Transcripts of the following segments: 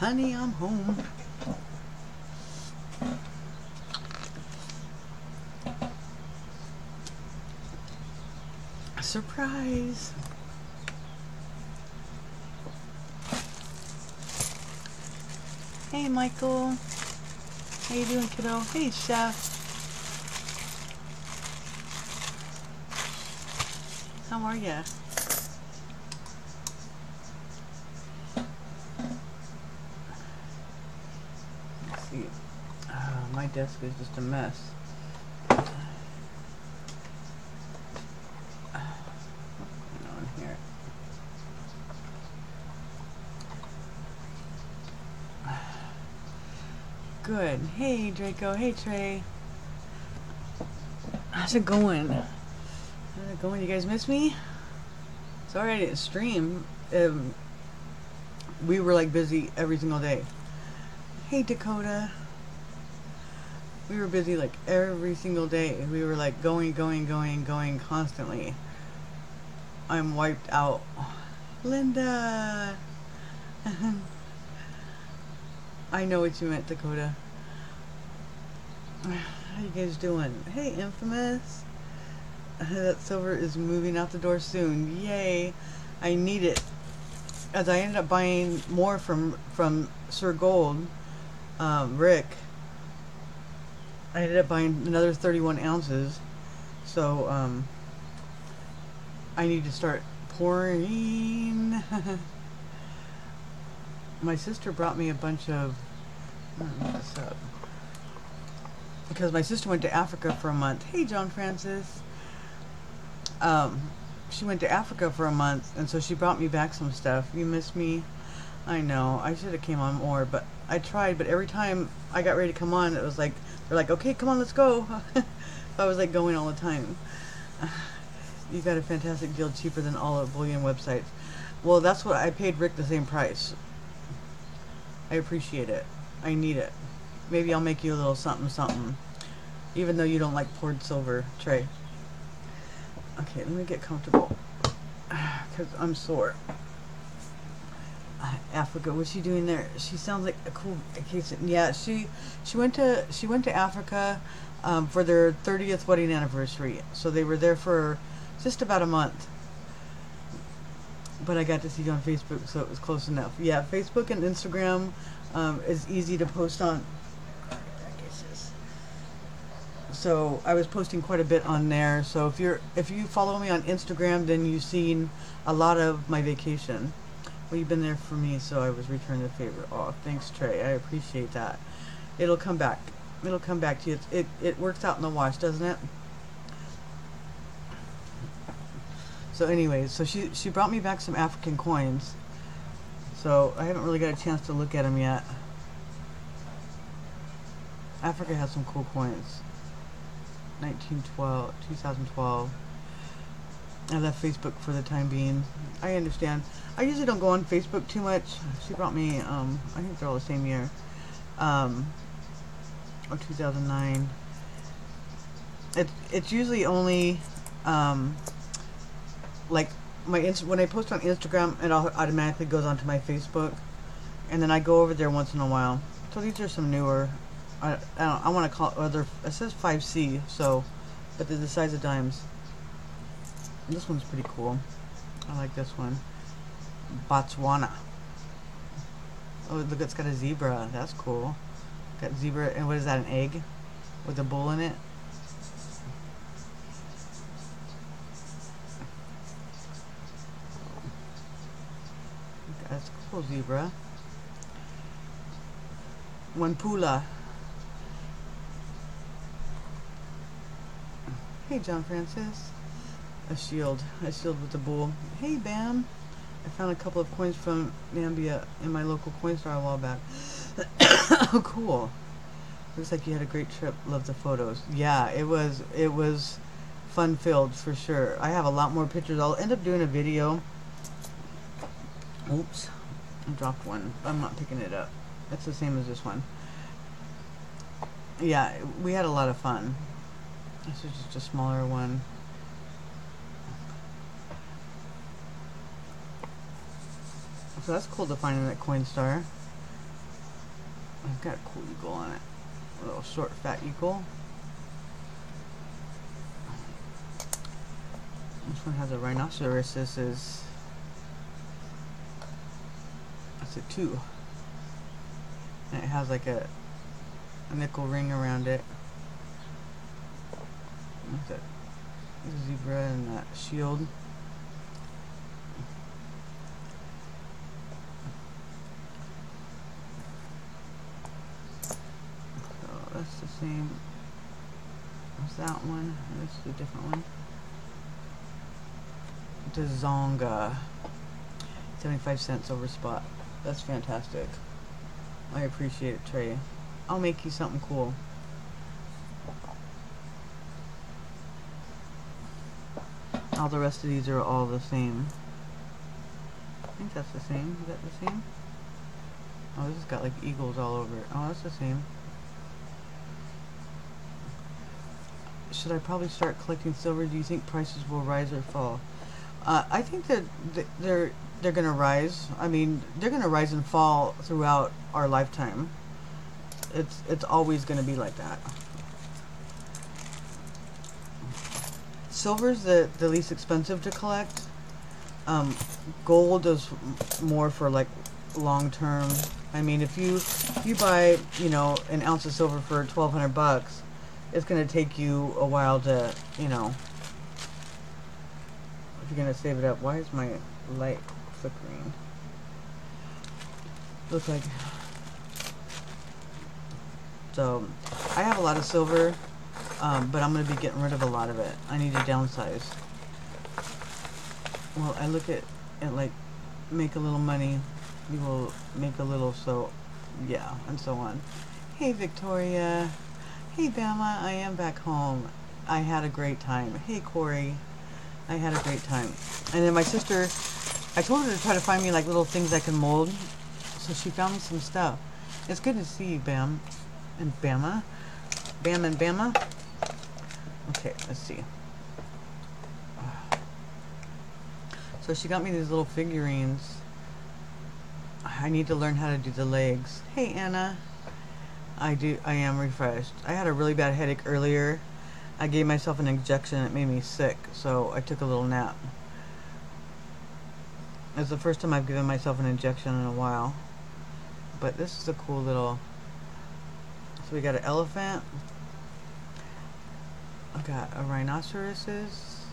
Honey, I'm home. Surprise. Hey, Michael. How you doing, kiddo? Hey, Chef. How are ya? Let's see. My desk is just a mess. What's going on here? Good. Hey, Draco. Hey, Trey. How's it going? You guys miss me? Sorry I didn't stream. We were like busy every single day. Hey Dakota. We were busy like every single day. We were like going constantly. I'm wiped out. Linda. I know what you meant, Dakota. How you guys doing? Hey Infamous. That silver is moving out the door soon. Yay. I need it. As I ended up buying more from Sir Gold, Rick, I ended up buying another 31 ounces. So, I need to start pouring. My sister brought me a bunch of... I don't know what's up. Because my sister went to Africa for a month. Hey, John Francis. She went to Africa for a month, and so she brought me back some stuff. You miss me? I know. I should have came on more, but I tried. But every time I got ready to come on, it was like they're like, "Okay, come on, let's go." I was like going all the time. You got a fantastic deal, cheaper than all of bullion websites. Well, that's what I paid Rick, the same price. I appreciate it. I need it. Maybe I'll make you a little something, something, even though you don't like poured silver, Trey. Okay, let me get comfortable, because I'm sore. Africa, what's she doing there? She sounds like a cool vacation. Yeah, she went to Africa for their 30th wedding anniversary. So they were there for just about a month. But I got to see you on Facebook, so it was close enough. Yeah, Facebook and Instagram is easy to post on. So I was posting quite a bit on there. So if you follow me on Instagram, then you've seen a lot of my vacation. Well, you've been there for me, so I was returning the favor. Oh, thanks, Trey. I appreciate that. It'll come back. It'll come back to you. It works out in the wash, doesn't it? So anyways, so she brought me back some African coins. So I haven't really got a chance to look at them yet. Africa has some cool coins. 1912, 2012. I left Facebook for the time being. I understand. I usually don't go on Facebook too much. She brought me, I think they're all the same year. Or 2009. It's usually only, like, when I post on Instagram, it automatically goes onto my Facebook. And then I go over there once in a while. So these are some newer. I want to call it other. It says 5C, so, but they're the size of dimes. And this one's pretty cool. I like this one. Botswana. Oh, look, it's got a zebra. That's cool. Got zebra, and what is that? An egg with a bull in it. That's cool, zebra. One pula. Hey, John Francis. A shield with a bull. Hey, Bam. I found a couple of coins from Namibia in my local Coinstar a while back. Oh, cool. Looks like you had a great trip. Love the photos. Yeah, it was fun-filled for sure. I have a lot more pictures. I'll end up doing a video. Oops. I dropped one. I'm not picking it up. That's the same as this one. Yeah, we had a lot of fun. This is just a smaller one. So that's cool to find in that Coinstar. got a cool eagle on it. A little short, fat eagle. This one has a rhinoceros. This is... it's a 2. And it has like a nickel ring around it. That's it. Zebra and that shield. So that's the same as that one. This is a different one. Dazonga. 75 cents over spot. That's fantastic. I appreciate it, Trey. I'll make you something cool. All the rest of these are all the same. I think that's the same. Is that the same? Oh, this has got like eagles all over it. Oh, that's the same. Should I probably start collecting silver? Do you think prices will rise or fall? I think that they're gonna rise. I mean, they're gonna rise and fall throughout our lifetime. It's always gonna be like that. Silver's the least expensive to collect. Gold is more for like long term. I mean, if you buy, you know, an ounce of silver for 1,200 bucks, it's gonna take you a while to, you know, if you're gonna save it up. Why is my light flickering? Looks like. So I have a lot of silver. But I'm going to be getting rid of a lot of it. I need to downsize. Well, I look at it like, make a little money, you will make a little, so, yeah, and so on. Hey, Victoria. Hey, Bama, I am back home. I had a great time. Hey, Corey. I had a great time. And then my sister, I told her to try to find me, like, little things I can mold. So she found me some stuff. It's good to see you, Bam and Bama. Bam and Bama. Okay, let's see. So she got me these little figurines. I need to learn how to do the legs. Hey, Anna. I am refreshed. I had a really bad headache earlier. I gave myself an injection. It made me sick, so I took a little nap. It's the first time I've given myself an injection in a while. But this is a cool little... So we got an elephant. I got a rhinoceros.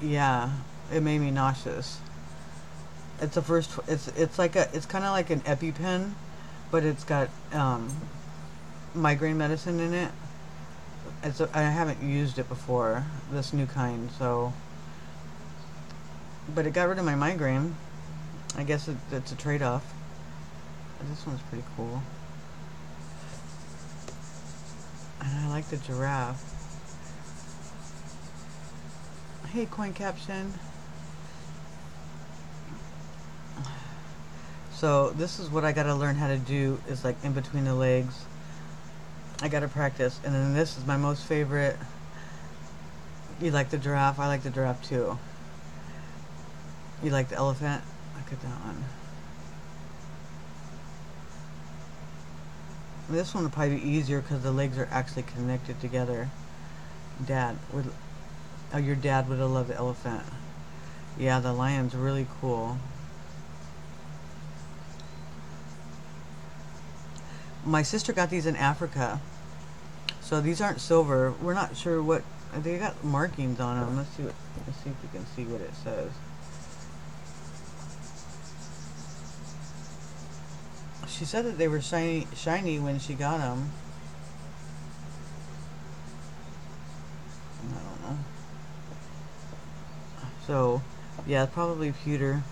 Yeah, it made me nauseous. It's the first. It's like a. It's kind of like an EpiPen, but it's got migraine medicine in it. I haven't used it before, this new kind. So, but it got rid of my migraine. I guess it's a trade-off. This one's pretty cool. And I like the giraffe. Hey, Coin Caption. So this is what I gotta learn how to do, is like in between the legs. I gotta practice. And then this is my most favorite. You like the giraffe? I like the giraffe too. You like the elephant? Look at that one. This one would probably be easier because the legs are actually connected together. Dad would, oh, your dad would have loved the elephant. Yeah, the lion's really cool. My sister got these in Africa, so these aren't silver. We're not sure what they got markings on them. Let's see. Let's see if we can see what it says. She said that they were shiny when she got them. I don't know. So, yeah, probably pewter.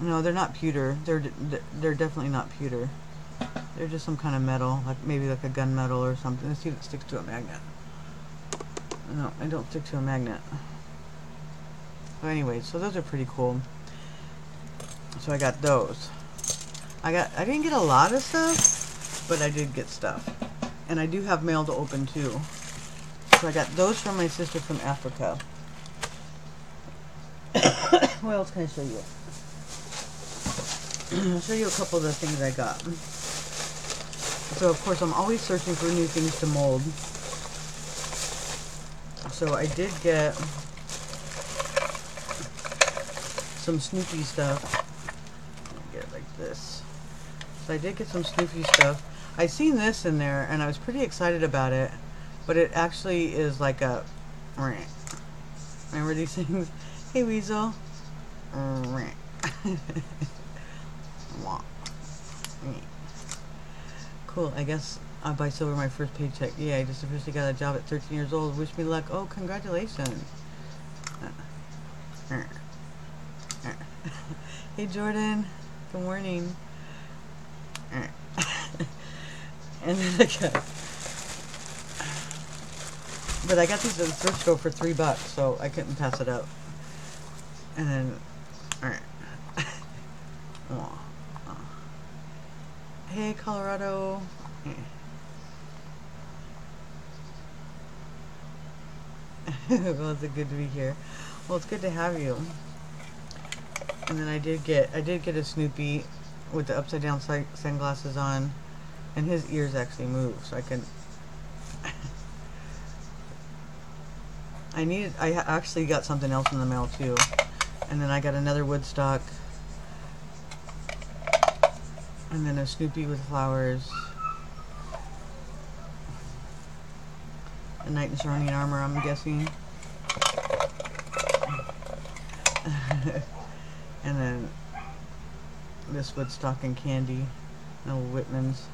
No, they're not pewter. They're definitely not pewter. They're just some kind of metal, like maybe like a gunmetal or something. Let's see if it sticks to a magnet. No, I don't stick to a magnet. But anyway, so those are pretty cool. So I got those. I didn't get a lot of stuff, but I did get stuff. And I do have mail to open too. So I got those from my sister from Africa. what else can I show you? I'll show you a couple of the things I got. So of course I'm always searching for new things to mold. So I did get some Snoopy stuff. Let me get it like this. So I did get some Snoopy stuff. I seen this in there and I was pretty excited about it, but it actually is like a rant. Remember these things? Hey Weasel. Rant. Cool, I guess I'll buy silver my first paycheck. Yeah, I just officially got a job at 13 years old. Wish me luck. Oh, congratulations. Hey Jordan. Good morning. And then but I got these at the thrift store for $3, so I couldn't pass it up. And then, hey Colorado. Well, it's good to be here. Well, it's good to have you. And then I did get a Snoopy with the upside down sunglasses on, and his ears actually move, so I can. I actually got something else in the mail too, and then I got another Woodstock, and then a Snoopy with flowers, a knight in Saronian armor, I'm guessing, and then this Woodstock and candy, no Whitman's.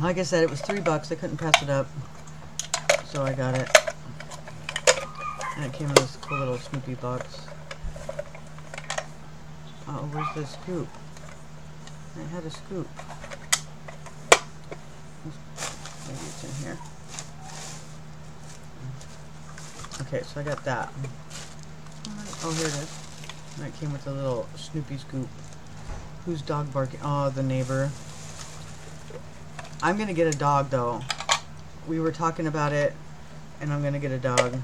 Like I said, it was $3. I couldn't pass it up. So I got it, and it came in this cool little Snoopy box. Oh, where's the scoop? I had a scoop. Maybe it's in here. Okay, so I got that. Oh, here it is. And it came with a little Snoopy scoop. Who's dog barking? Oh, the neighbor. I'm gonna get a dog though. We were talking about it, and I'm gonna get a dog. And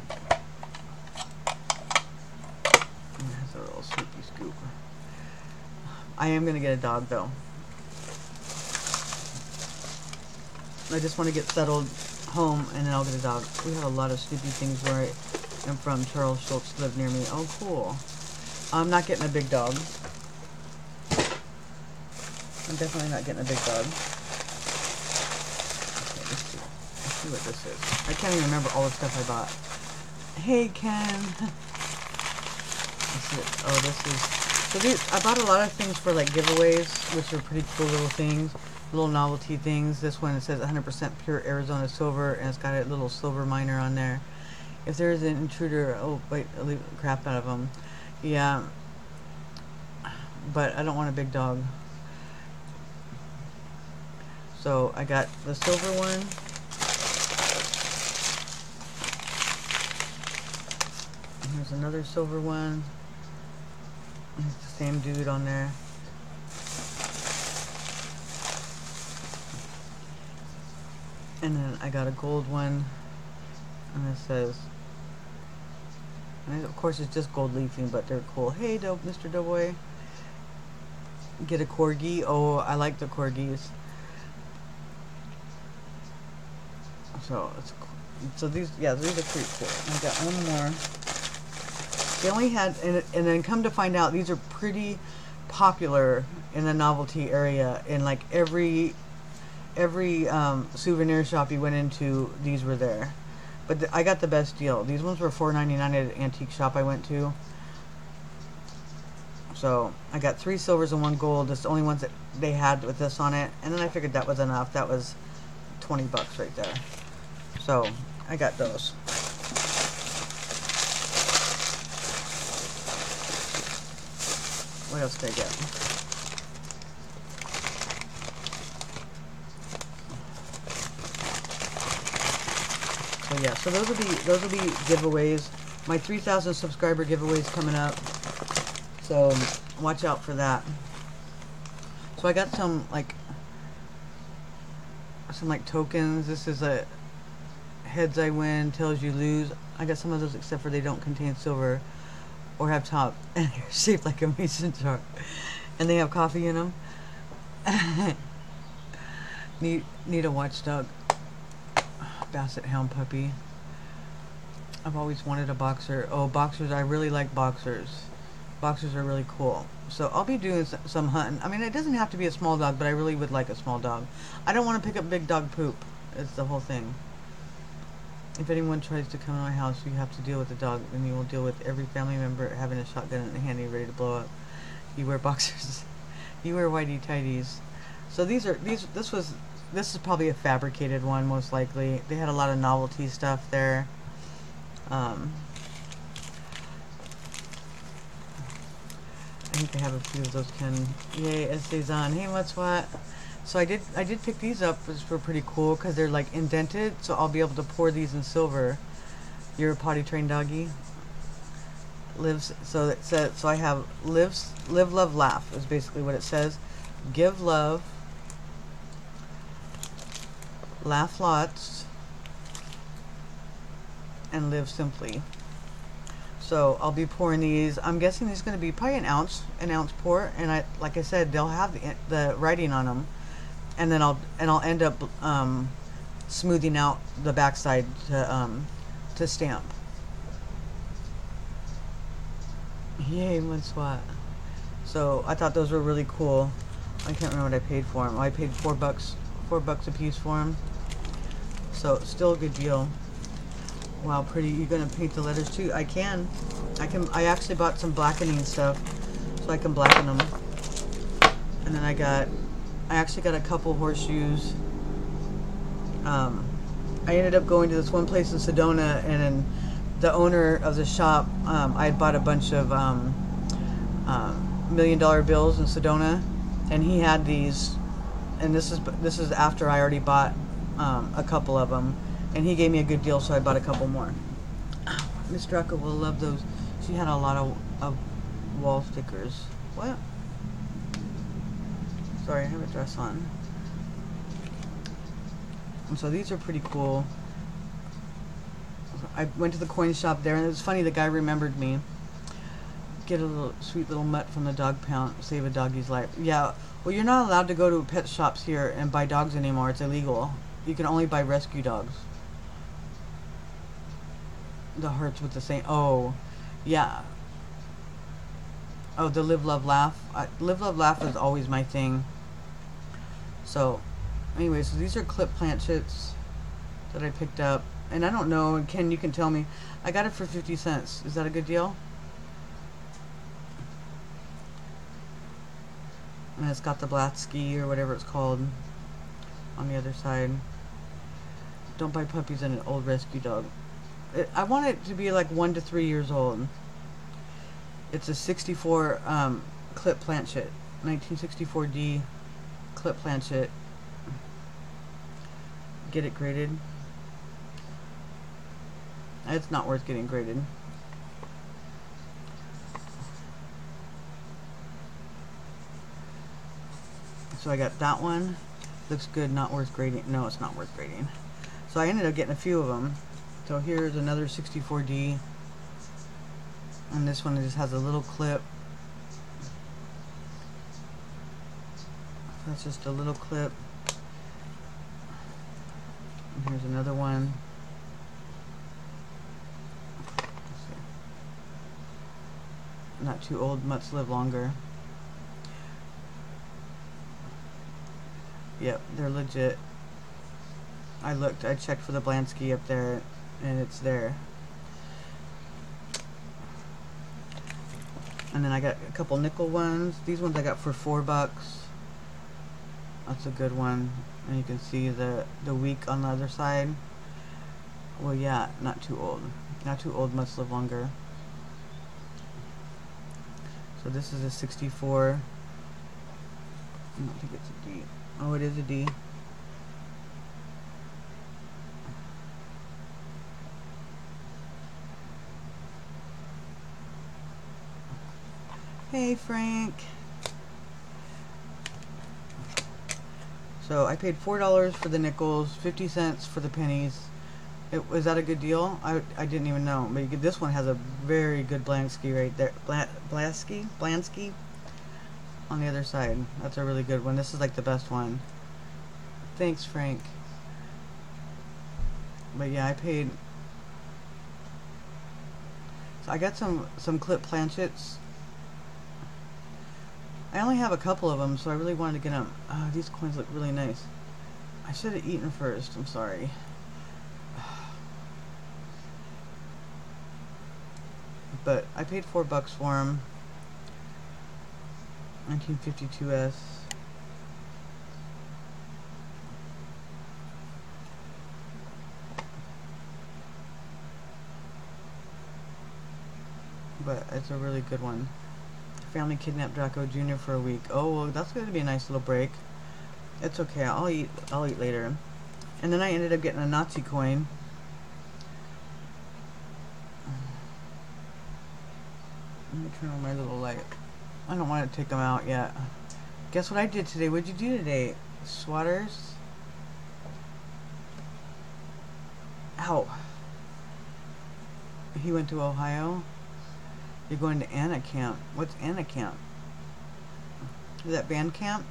that's a little Snoopy scoop. I am gonna get a dog though. I just want to get settled home, and then I'll get a dog. We have a lot of Snoopy things where I am from. Charles Schultz lived near me. Oh, cool. I'm not getting a big dog. I'm definitely not getting a big dog. See what this is. I can't even remember all the stuff I bought. Hey Ken. Oh, this is. So these, I bought a lot of things for like giveaways, which are pretty cool little things, little novelty things. This one, it says 100% pure Arizona silver, and it's got a little silver miner on there. If there is an intruder, oh wait, I'll leave the crap out of them. Yeah, but I don't want a big dog. So I got the silver one. There's another silver one. It's the same dude on there. And then I got a gold one. And it says, and of course it's just gold leafing, but they're cool. Hey, dope, Mr. Doughboy. Get a corgi. Oh, I like the corgis. So it's cool. So these, yeah, these are pretty cool. I got one more. They only had, and then come to find out, these are pretty popular in the novelty area. In like every souvenir shop you went into, these were there. But I got the best deal. These ones were $4.99 at an antique shop I went to. So I got 3 silvers and 1 gold. It's the only ones that they had with this on it. And then I figured that was enough. That was $20 right there. So I got those. What else did I get? So yeah, so those will be giveaways. My 3,000 subscriber giveaways coming up. So watch out for that. So I got some tokens. This is a heads I win, tails you lose. I got some of those, except for they don't contain silver. or up top, and they're shaped like a mason jar, and they have coffee in them. Need a watchdog. Basset hound puppy. I've always wanted a boxer. Oh, boxers. I really like boxers. Boxers are really cool. So I'll be doing some hunting. I mean, it doesn't have to be a small dog, but I really would like a small dog. I don't want to pick up big dog poop. It's the whole thing. If anyone tries to come to my house, you have to deal with the dog, and you will deal with every family member having a shotgun in the handy ready to blow up. You wear boxers. You wear whitey tighties. So these are this is probably a fabricated one, most likely. They had a lot of novelty stuff there. I think they have a few of those kind. Yay, essays on. Hey, what's what? So I did pick these up, which were pretty cool because they're like indented, so I'll be able to pour these in silver. You're a potty trained doggy. Lives. So it says. So I have lives. Live, love, laugh is basically what it says. Give love. Laugh lots and live simply. So I'll be pouring these. I'm guessing these are going to be probably an ounce pour, and I like I said, they'll have the writing on them, and then I'll end up smoothing out the backside to stamp. Yay, one swat. So I thought those were really cool. I can't remember what I paid for them. I paid $4 a piece for them. So still a good deal. Wow, pretty. You're gonna paint the letters too? I can. I actually bought some blackening stuff so I can blacken them. And then I actually got a couple horseshoes. I ended up going to this one place in Sedona, and then the owner of the shop, I had bought a bunch of $1 million bills in Sedona, and he had these, and this is after I already bought a couple of them. And he gave me a good deal, so I bought a couple more. Miss Drucker will love those. She had a lot of wall stickers. What? Sorry, I have a dress on. And so these are pretty cool. I went to the coin shop there, and it was funny, the guy remembered me. Get a little sweet little mutt from the dog pound. Save a doggy's life. Yeah, well, you're not allowed to go to pet shops here and buy dogs anymore. It's illegal. You can only buy rescue dogs. The hearts with the same. Oh, yeah. Oh, the live, love, laugh. Live, love, laugh is always my thing. So, anyway, so these are clip planchets that I picked up, and I don't know. Ken, you can tell me. I got it for 50 cents. Is that a good deal? And it's got the Blatsky or whatever it's called on the other side. Don't buy puppies and an old rescue dog. I want it to be like 1 to 3 years old. It's a 64 clip planchet, 1964D clip planchet. Get it graded. It's not worth getting graded. So I got that one. Looks good, not worth grading. No, it's not worth grading. So I ended up getting a few of them. So here's another 64D, and this one just has a little clip. That's just a little clip. And here's another one. Not too old, mutts live longer. Yep, they're legit. I looked. I checked for the Blansky up there, and it's there. And then I got a couple nickel ones. These ones I got for $4. That's a good one. And you can see the weak on the other side. Well, yeah, not too old. Not too old, must live longer. So this is a 64. I don't think it's a D. Oh, it is a D. Hey, Frank. So I paid $4 for the nickels, 50 cents for the pennies, Was that a good deal? I didn't even know. But you could, this one has a very good Blansky right there. Blansky? On the other side. That's a really good one. This is like the best one. Thanks, Frank. But yeah, I paid. So I got some clip planchets. I only have a couple of them, so I really wanted to get them. Oh, these coins look really nice. I should have eaten first. I'm sorry. But I paid $4 for them. 1952s. But it's a really good one. Family kidnapped Draco Jr. for a week. Oh, well, that's going to be a nice little break. It's okay. I'll eat later. And then I ended up getting a Nazi coin. Let me turn on my little light. I don't want to take them out yet. Guess what I did today? What'd you do today? Swatters? Ow. He went to Ohio. You're going to Anna Camp. What's Anna Camp? Is that band camp?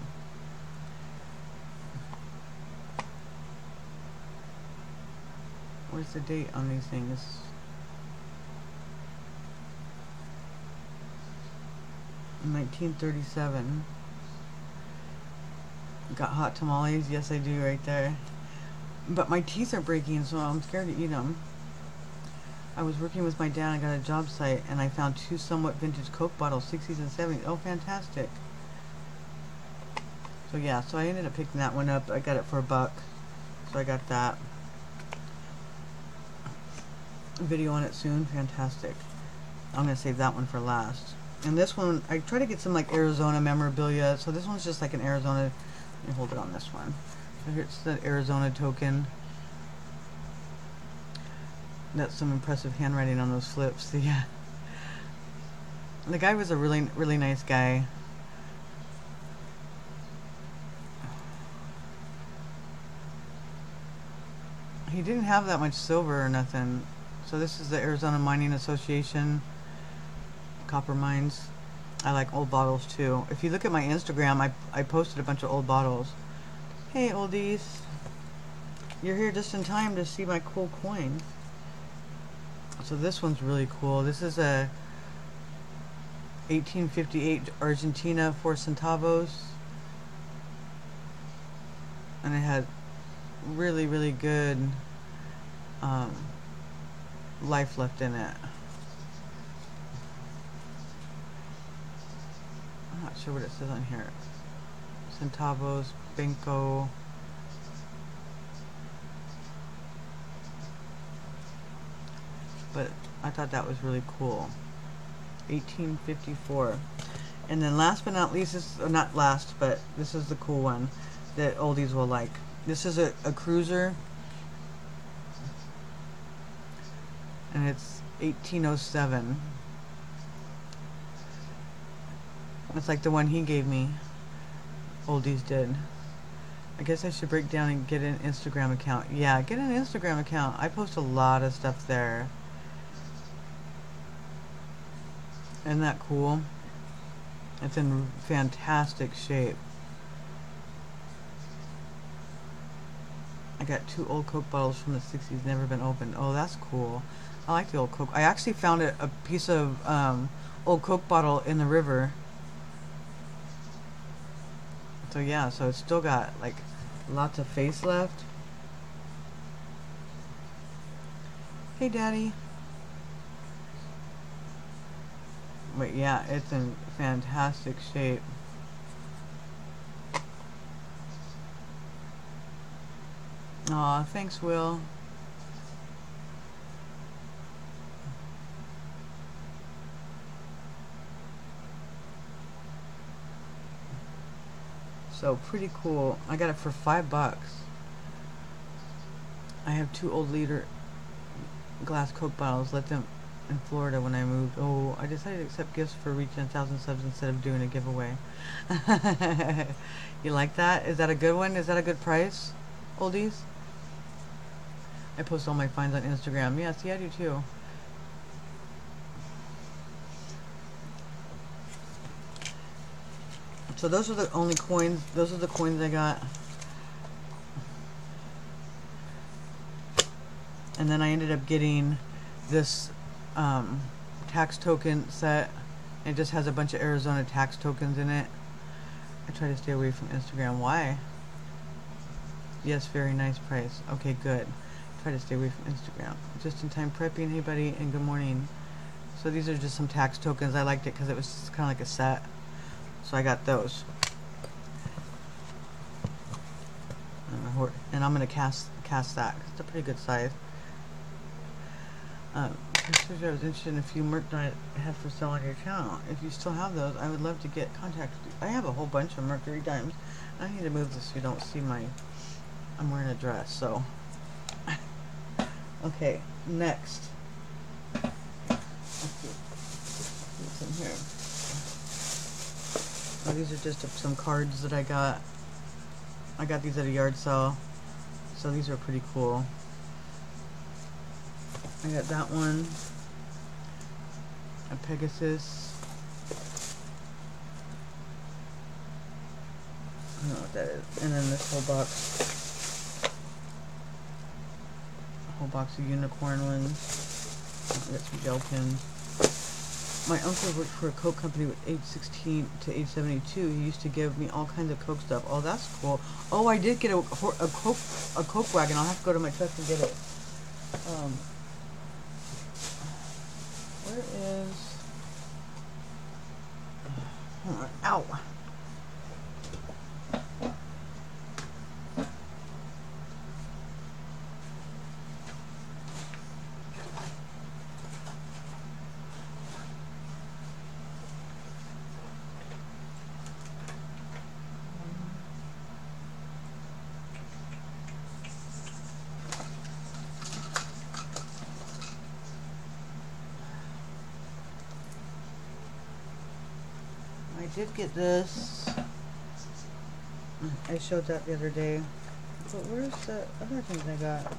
Where's the date on these things? In 1937. Got hot tamales? Yes, I do, right there. But my teeth are breaking, so I'm scared to eat them. I was working with my dad and got a job site, and I found two somewhat vintage Coke bottles, 60s and 70s. Oh, fantastic. So yeah, so I ended up picking that one up. I got it for $1, so I got that. Video on it soon. Fantastic. I'm going to save that one for last. And this one, I try to get some like Arizona memorabilia. So this one's just like an Arizona. Let me hold it on this one. So here's the Arizona token. That's some impressive handwriting on those flips. Yeah. The guy was a really, really nice guy. He didn't have that much silver or nothing. So this is the Arizona Mining Association. Copper mines. I like old bottles too. If you look at my Instagram, I posted a bunch of old bottles. Hey, oldies. You're here just in time to see my cool coin. So this one's really cool. This is a 1858 Argentina 4 centavos. And it had really, really good life left in it. I'm not sure what it says on here. Centavos, Banco. But I thought that was really cool. 1854. And then last but not least, this, or not last, but this is the cool one that oldies will like. This is a cruiser. And it's 1807. It's like the one he gave me. Oldies did. I guess I should break down and get an Instagram account. Yeah, get an Instagram account. I post a lot of stuff there. Isn't that cool? It's in fantastic shape. I got two old Coke bottles from the 60s, never been opened. Oh, that's cool. I like the old Coke. I actually found a piece of old Coke bottle in the river. So yeah, so it's still got like lots of face left. Hey, Daddy. But yeah, it's in fantastic shape. Aw, thanks, Will. So pretty cool. I got it for $5. I have two old liter glass Coke bottles. Let them in Florida when I moved. Oh, I decided to accept gifts for reaching 1,000 subs instead of doing a giveaway. You like that? Is that a good one? Is that a good price, oldies? I post all my finds on Instagram. Yeah, see, I do too. So those are the only coins, those are the coins I got. And then I ended up getting this tax token set. It just has a bunch of Arizona tax tokens in it. I try to stay away from Instagram. Why? Yes, very nice price. Okay, good. Try to stay away from Instagram. Just in time prepping, hey buddy, and good morning. So these are just some tax tokens. I liked it because it was kind of like a set. So I got those. And I'm going to cast that. It's a pretty good size. I was interested in a few merch that I have for sale on your channel. If you still have those, I would love to get contact with you. I have a whole bunch of Mercury dimes. I need to move this so you don't see my... I'm wearing a dress, so... Okay, next. What's in here? Oh, these are just some cards that I got. I got these at a yard sale, so these are pretty cool. I got that one, a Pegasus. I don't know what that is. And then this whole box of unicorn ones. I got some gel pins. My uncle worked for a Coke company with age 16 to age 72. He used to give me all kinds of Coke stuff. Oh, that's cool. Oh, I did get a Coke wagon. I'll have to go to my truck and get it. Where is... Hold on. Ow! Did get this. I showed that the other day. But where's the other things I got?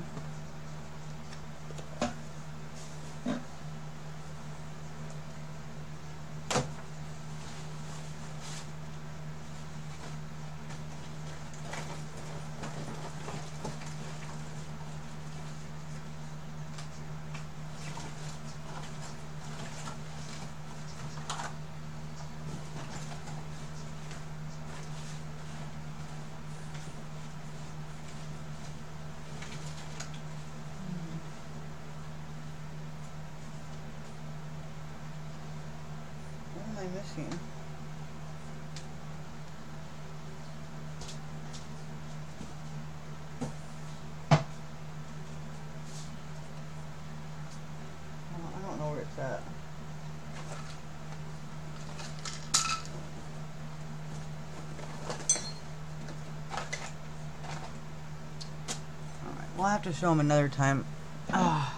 I'll have to show them another time. Oh,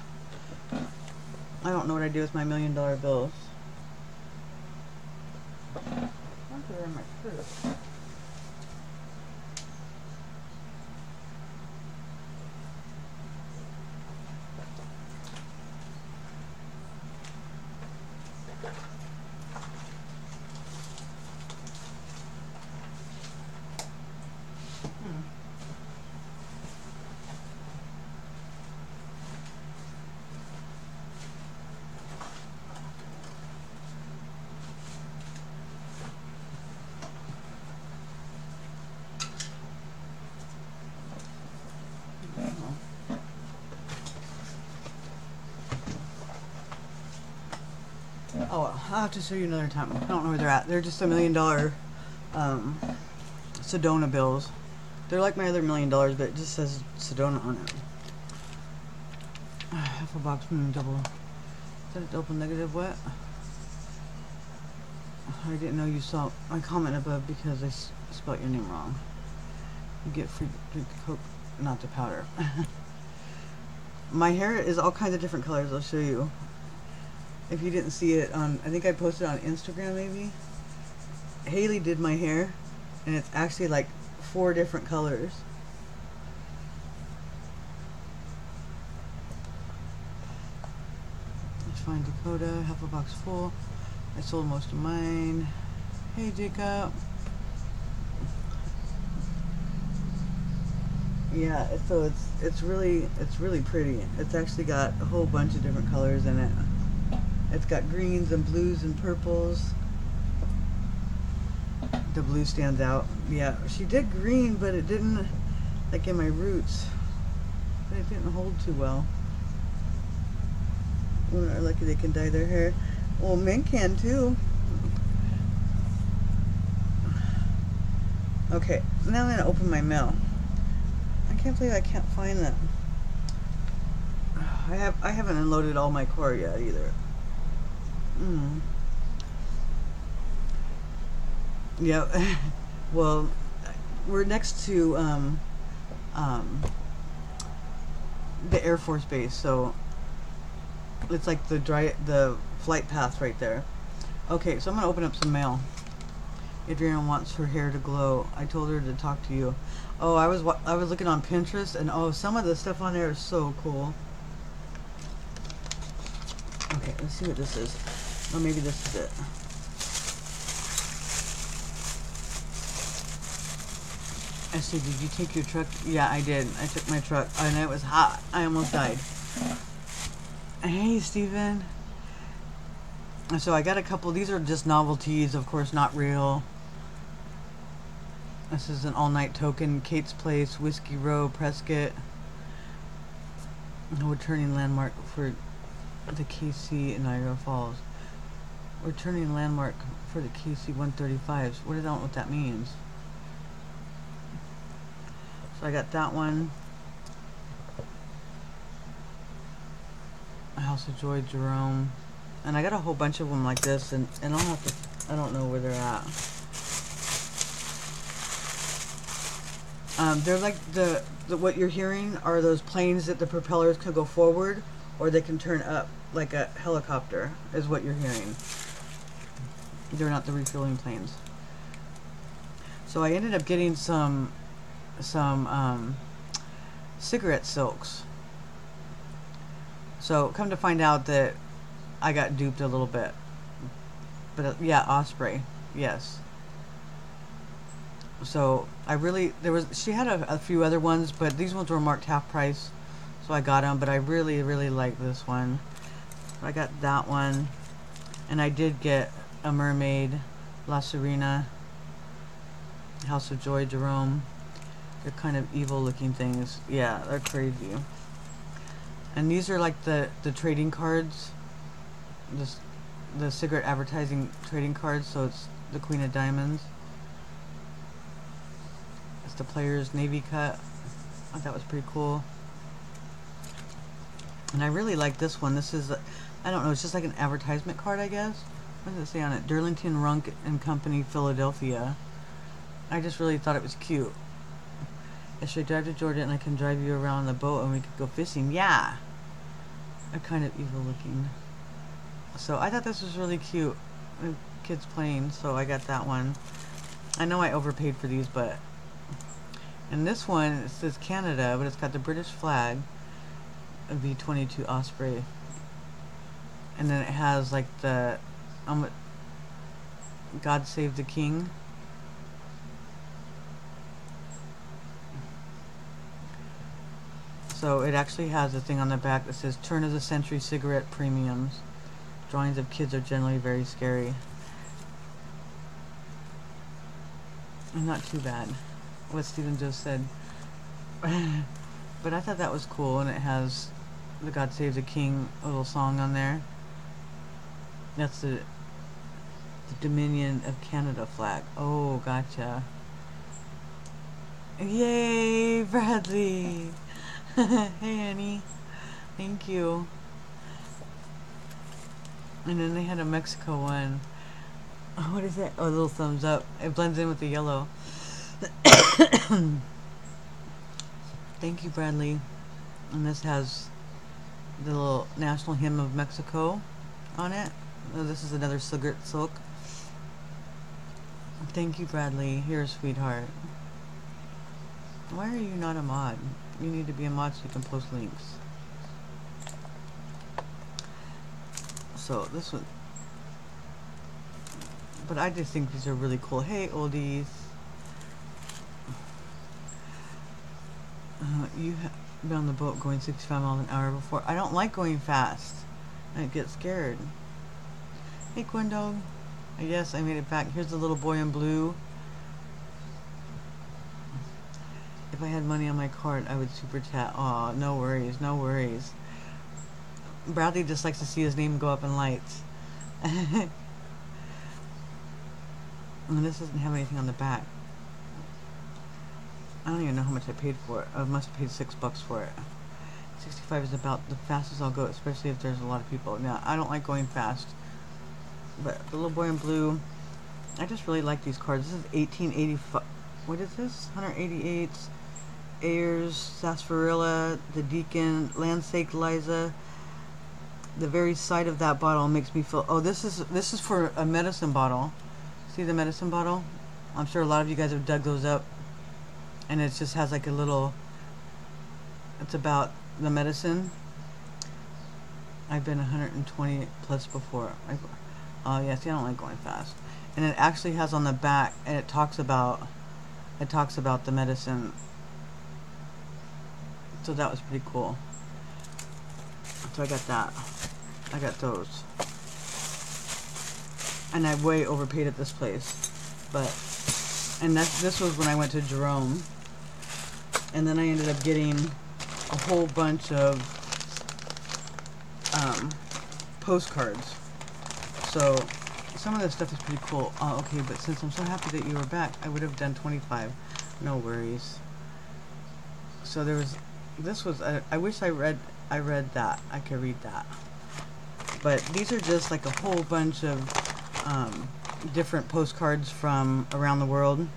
I don't know what I do with my $1,000,000 bills. I think they're in my purse. I'll have to show you another time. I don't know where they're at. They're just $1,000,000 Sedona bills. They're like my other $1,000,000, but it just says Sedona on it. Half a box, double. Is that a double negative? What? I didn't know you saw my comment above because I spelt your name wrong. You get free drink Coke, not the powder. My hair is all kinds of different colors. I'll show you. If you didn't see it on, I think I posted on Instagram maybe. Haley did my hair, and it's actually like 4 different colors. find Dakota, half a box full. I sold most of mine. Hey, Jacob. Yeah, so it's really pretty. It's actually got a whole bunch of different colors in it. It's got greens and blues and purples. The blue stands out. Yeah, she did green, but it didn't, like in my roots, but it didn't hold too well. Women are lucky they can dye their hair. Well, men can too. Okay, now I'm gonna open my mail. I can't believe I can't find that. I haven't unloaded all my core yet either. Yeah, well, we're next to the Air Force Base, so it's like the flight path right there. Okay, so I'm gonna open up some mail. Adriana wants her hair to glow. I told her to talk to you. Oh, I was looking on Pinterest, and oh, some of the stuff on there is so cool. Okay, let's see what this is. Oh, maybe this is it. I said, did you take your truck? Yeah, I did. I took my truck, and it was hot. I almost died. Hey, Steven. So I got a couple. These are just novelties, of course, not real. This is an all-night token. Kate's Place, Whiskey Row, Prescott. A returning landmark for the KC in Niagara Falls. Returning landmark for the KC 135s. What is that? What that means? So I got that one. House of Joy, Jerome. And I got a whole bunch of them like this, and I'll have to, I don't know where they're at. They're like the what you're hearing are those planes that the propellers can go forward or they can turn up like a helicopter is what you're hearing. They're not the refueling planes. So I ended up getting some cigarette silks. So come to find out that I got duped a little bit, but yeah, Osprey, yes. So I really, there was, she had a few other ones, but these ones were marked half price, so I got them, but I really like this one. I got that one, and I did get a Mermaid, La Serena, House of Joy, Jerome. They're kind of evil looking things. Yeah, they're crazy. And these are like the trading cards, the cigarette advertising trading cards. So it's the Queen of Diamonds. It's the Player's Navy cut. I thought that was pretty cool. And I really like this one. This is, I don't know, it's just like an advertisement card, I guess. What does it say on it? Durlington, Runk and Company, Philadelphia. I just really thought it was cute. I should drive to Georgia and I can drive you around on the boat and we could go fishing. Yeah. They're kind of evil looking. So I thought this was really cute. Kids playing, so I got that one. I know I overpaid for these, but... And this one, it says Canada, but it's got the British flag. A V-22 Osprey. And then it has like the... God Save the King. So it actually has a thing on the back that says turn of the century cigarette premiums. Drawings of kids are generally very scary. And not too bad, what Steven just said. But I thought that was cool, and it has the God Save the King little song on there. That's the Dominion of Canada flag. Oh, gotcha. Yay, Bradley! Hey Annie, thank you. And then they had a Mexico one. Oh, what is that? Oh, a little thumbs up. It blends in with the yellow. Thank you, Bradley. And this has the little national hymn of Mexico on it. Oh, this is another cigarette silk. Thank you, Bradley. Here, sweetheart. Why are you not a mod? You need to be a mod so you can post links. So this one, but I just think these are really cool. Hey oldies, you have been on the boat going 65 miles an hour before. I don't like going fast. I get scared. Hey Quinn Dog, I guess I made it back. Here's the little boy in blue. If I had money on my card, I would super chat. Aw, no worries, no worries. Bradley just likes to see his name go up in lights. And this doesn't have anything on the back. I don't even know how much I paid for it. I must have paid $6 for it. 65 is about the fastest I'll go, especially if there's a lot of people. Now, I don't like going fast. But the little boy in blue, I just really like these cards. This is 1885. What is this? 188, Ayers Sarsaparilla, The Deacon, Landsake Liza. The very sight of that bottle makes me feel. Oh, this is for a medicine bottle. See the medicine bottle? I'm sure a lot of you guys have dug those up, and it just has like a little. It's about the medicine. I've been 120 plus before. Oh yeah, see, I don't like going fast, and it actually has on the back, and it talks about. It talks about the medicine. So that was pretty cool. So I got that. I got those. And I way overpaid at this place. But, and this was when I went to Jerome. And then I ended up getting a whole bunch of postcards. So some of this stuff is pretty cool. Oh, okay, but since I'm so happy that you were back, I would have done 25. No worries. So there was, this was, I wish I read that. I could read that. But these are just like a whole bunch of different postcards from around the world.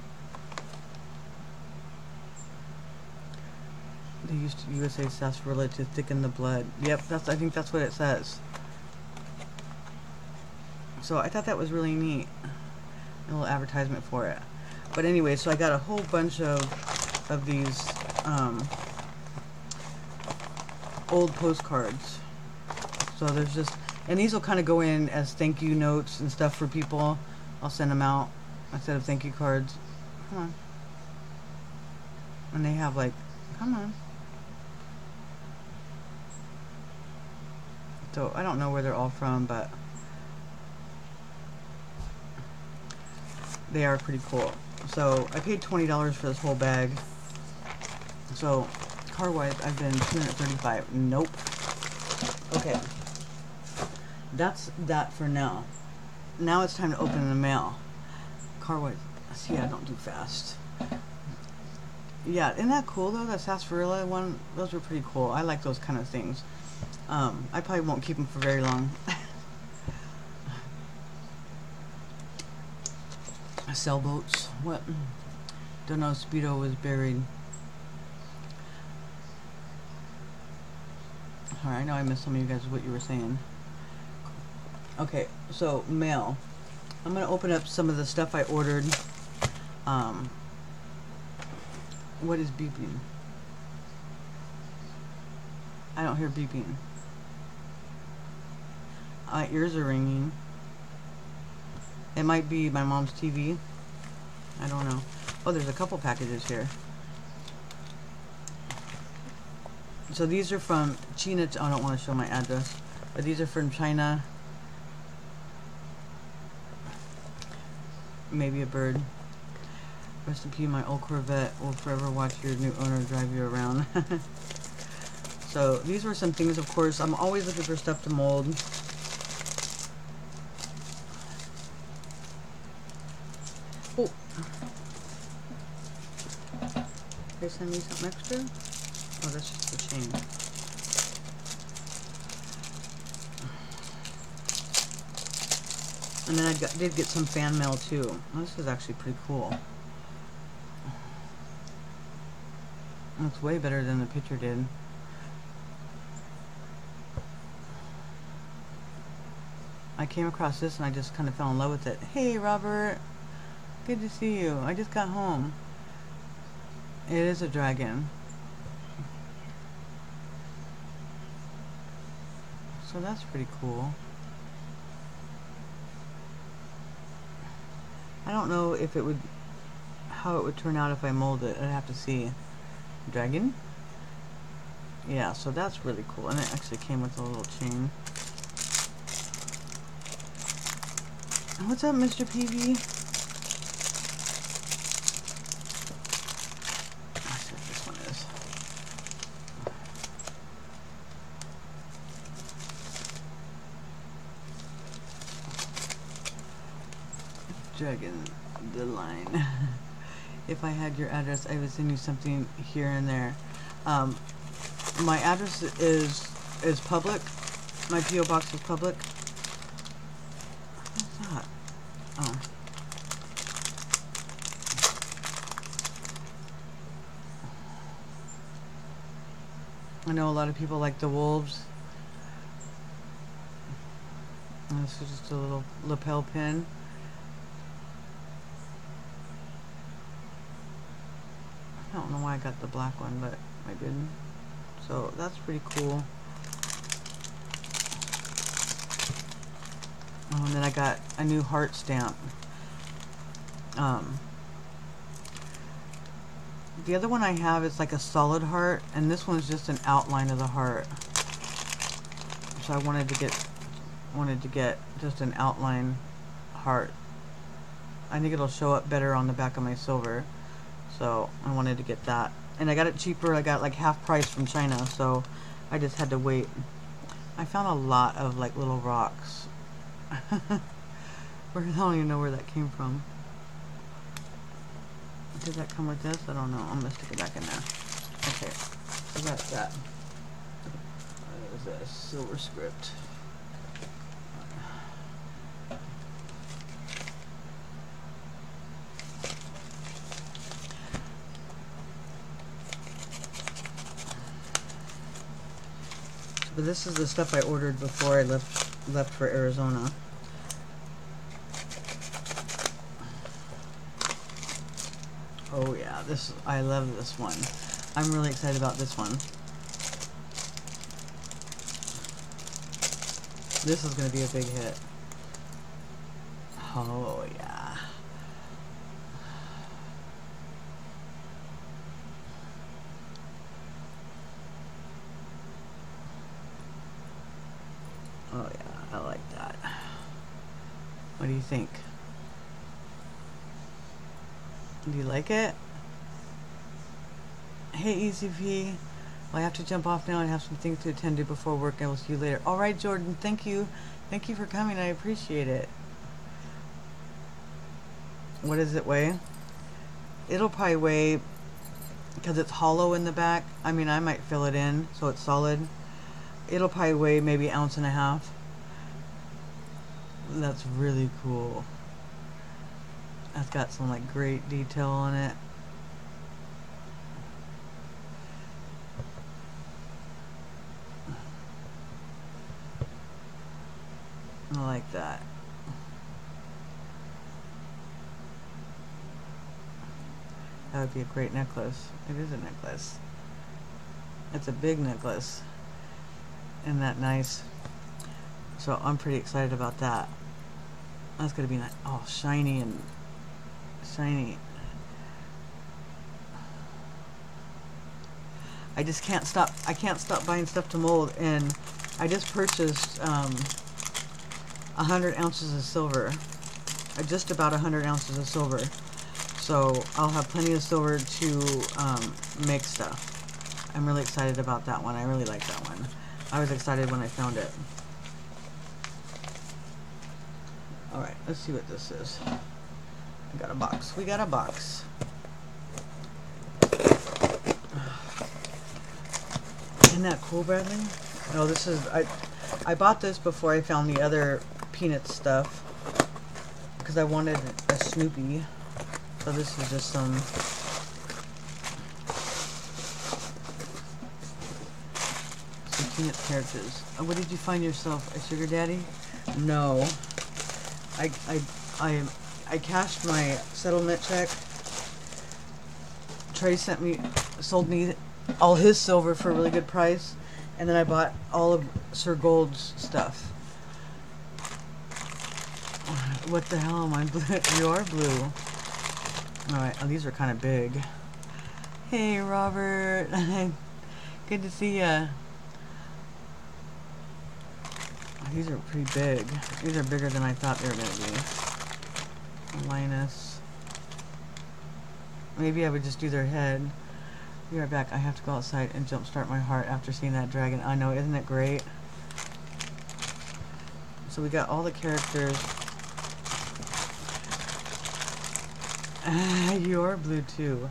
They used to USA sarsaparilla to thicken the blood. Yep, that's. I think that's what it says. So I thought that was really neat, a little advertisement for it. But anyway, so I got a whole bunch of these old postcards. So there's just, and these will kind of go in as thank you notes and stuff for people. I'll send them out instead of thank you cards. Come on. And they have like, come on. So I don't know where they're all from, but. They are pretty cool. So I paid $20 for this whole bag. So car wise I've been 235. Nope. Okay. That's that for now. Now it's time to open the mail. Car wise see, I don't do fast. Yeah, isn't that cool though? That sarsaparilla one, those were pretty cool. I like those kind of things. I probably won't keep them for very long. Sailboats. What? Don't know. Speedo was buried. Alright, I know I missed some of you guys what you were saying. Okay, so mail. I'm gonna open up some of the stuff I ordered. What is beeping? I don't hear beeping. My ears are ringing. It might be my mom's TV. I don't know. Oh, there's a couple packages here. So these are from China. Oh, I don't want to show my address. But these are from China. Maybe a bird. Rest in peace, my old Corvette. Will forever watch your new owner drive you around. So these were some things, of course. I'm always looking for stuff to mold. Oh. They send me something extra? Oh, that's just the chain. And then I did get some fan mail too. Oh, this is actually pretty cool. Looks way better than the picture did. I came across this and I just kind of fell in love with it. Hey, Robert. Good to see you. I just got home. It is a dragon. So that's pretty cool. I don't know if it would, how it would turn out if I mold it. I'd have to see. Dragon? Yeah, so that's really cool. And it actually came with a little chain. What's up, Mr. PV? Let's see what this one is. Dragon, the line. If I had your address, I would send you something here and there. My address is public. My P.O. box is public. What's that? Oh. I know a lot of people like the wolves. And this is just a little lapel pin. I don't know why I got the black one, but I didn't. So that's pretty cool. Oh, and then I got a new heart stamp. The other one I have is like a solid heart, and this one's just an outline of the heart. So I wanted to get just an outline heart. I think it'll show up better on the back of my silver. So I wanted to get that, and I got it cheaper. I got like half price from China, so I just had to wait. I found a lot of like little rocks. I don't even know where that came from. Did that come with this? I don't know. I'm gonna stick it back in there. Okay, I got that. What is this? Silver script. But this is the stuff I ordered before I left for Arizona. Oh yeah, this, I love this one. I'm really excited about this one. This is gonna be a big hit. Oh yeah. Oh yeah, I like that. What do you think? Do you like it? Hey, ECP. Well, I have to jump off now and have some things to attend to before work. I will see you later. All right, Jordan. Thank you. Thank you for coming. I appreciate it. What does it weigh? It'll probably weigh, because it's hollow in the back. I mean, I might fill it in so it's solid. It'll probably weigh maybe an ounce and a half. That's really cool. That's got some like great detail on it. I like that. That would be a great necklace. It is a necklace. It's a big necklace. Isn't that nice? So I'm pretty excited about that. That's gonna be nice. Oh, shiny and shiny. I just can't stop. I can't stop buying stuff to mold, and I just purchased 100 ounces of silver. Just about 100 ounces of silver. So I'll have plenty of silver to make stuff. I'm really excited about that one. I really like that one. I was excited when I found it. Alright, let's see what this is. I got a box. We got a box. Isn't that cool, Bradley? No, this is... I bought this before I found the other peanut stuff, because I wanted a Snoopy. So this is just some... peanut carriages. Oh, what did you find yourself? A sugar daddy? No. I cashed my settlement check. Trey sold me all his silver for a really good price, and then I bought all of Sir Gold's stuff. What the hell am I blue? You are blue. Alright, oh, these are kind of big. Hey, Robert. Good to see ya. These are pretty big. These are bigger than I thought they were going to be. Linus. Maybe I would just do their head. Be right back. I have to go outside and jumpstart my heart after seeing that dragon. I know, isn't it great? So we got all the characters. You're blue too.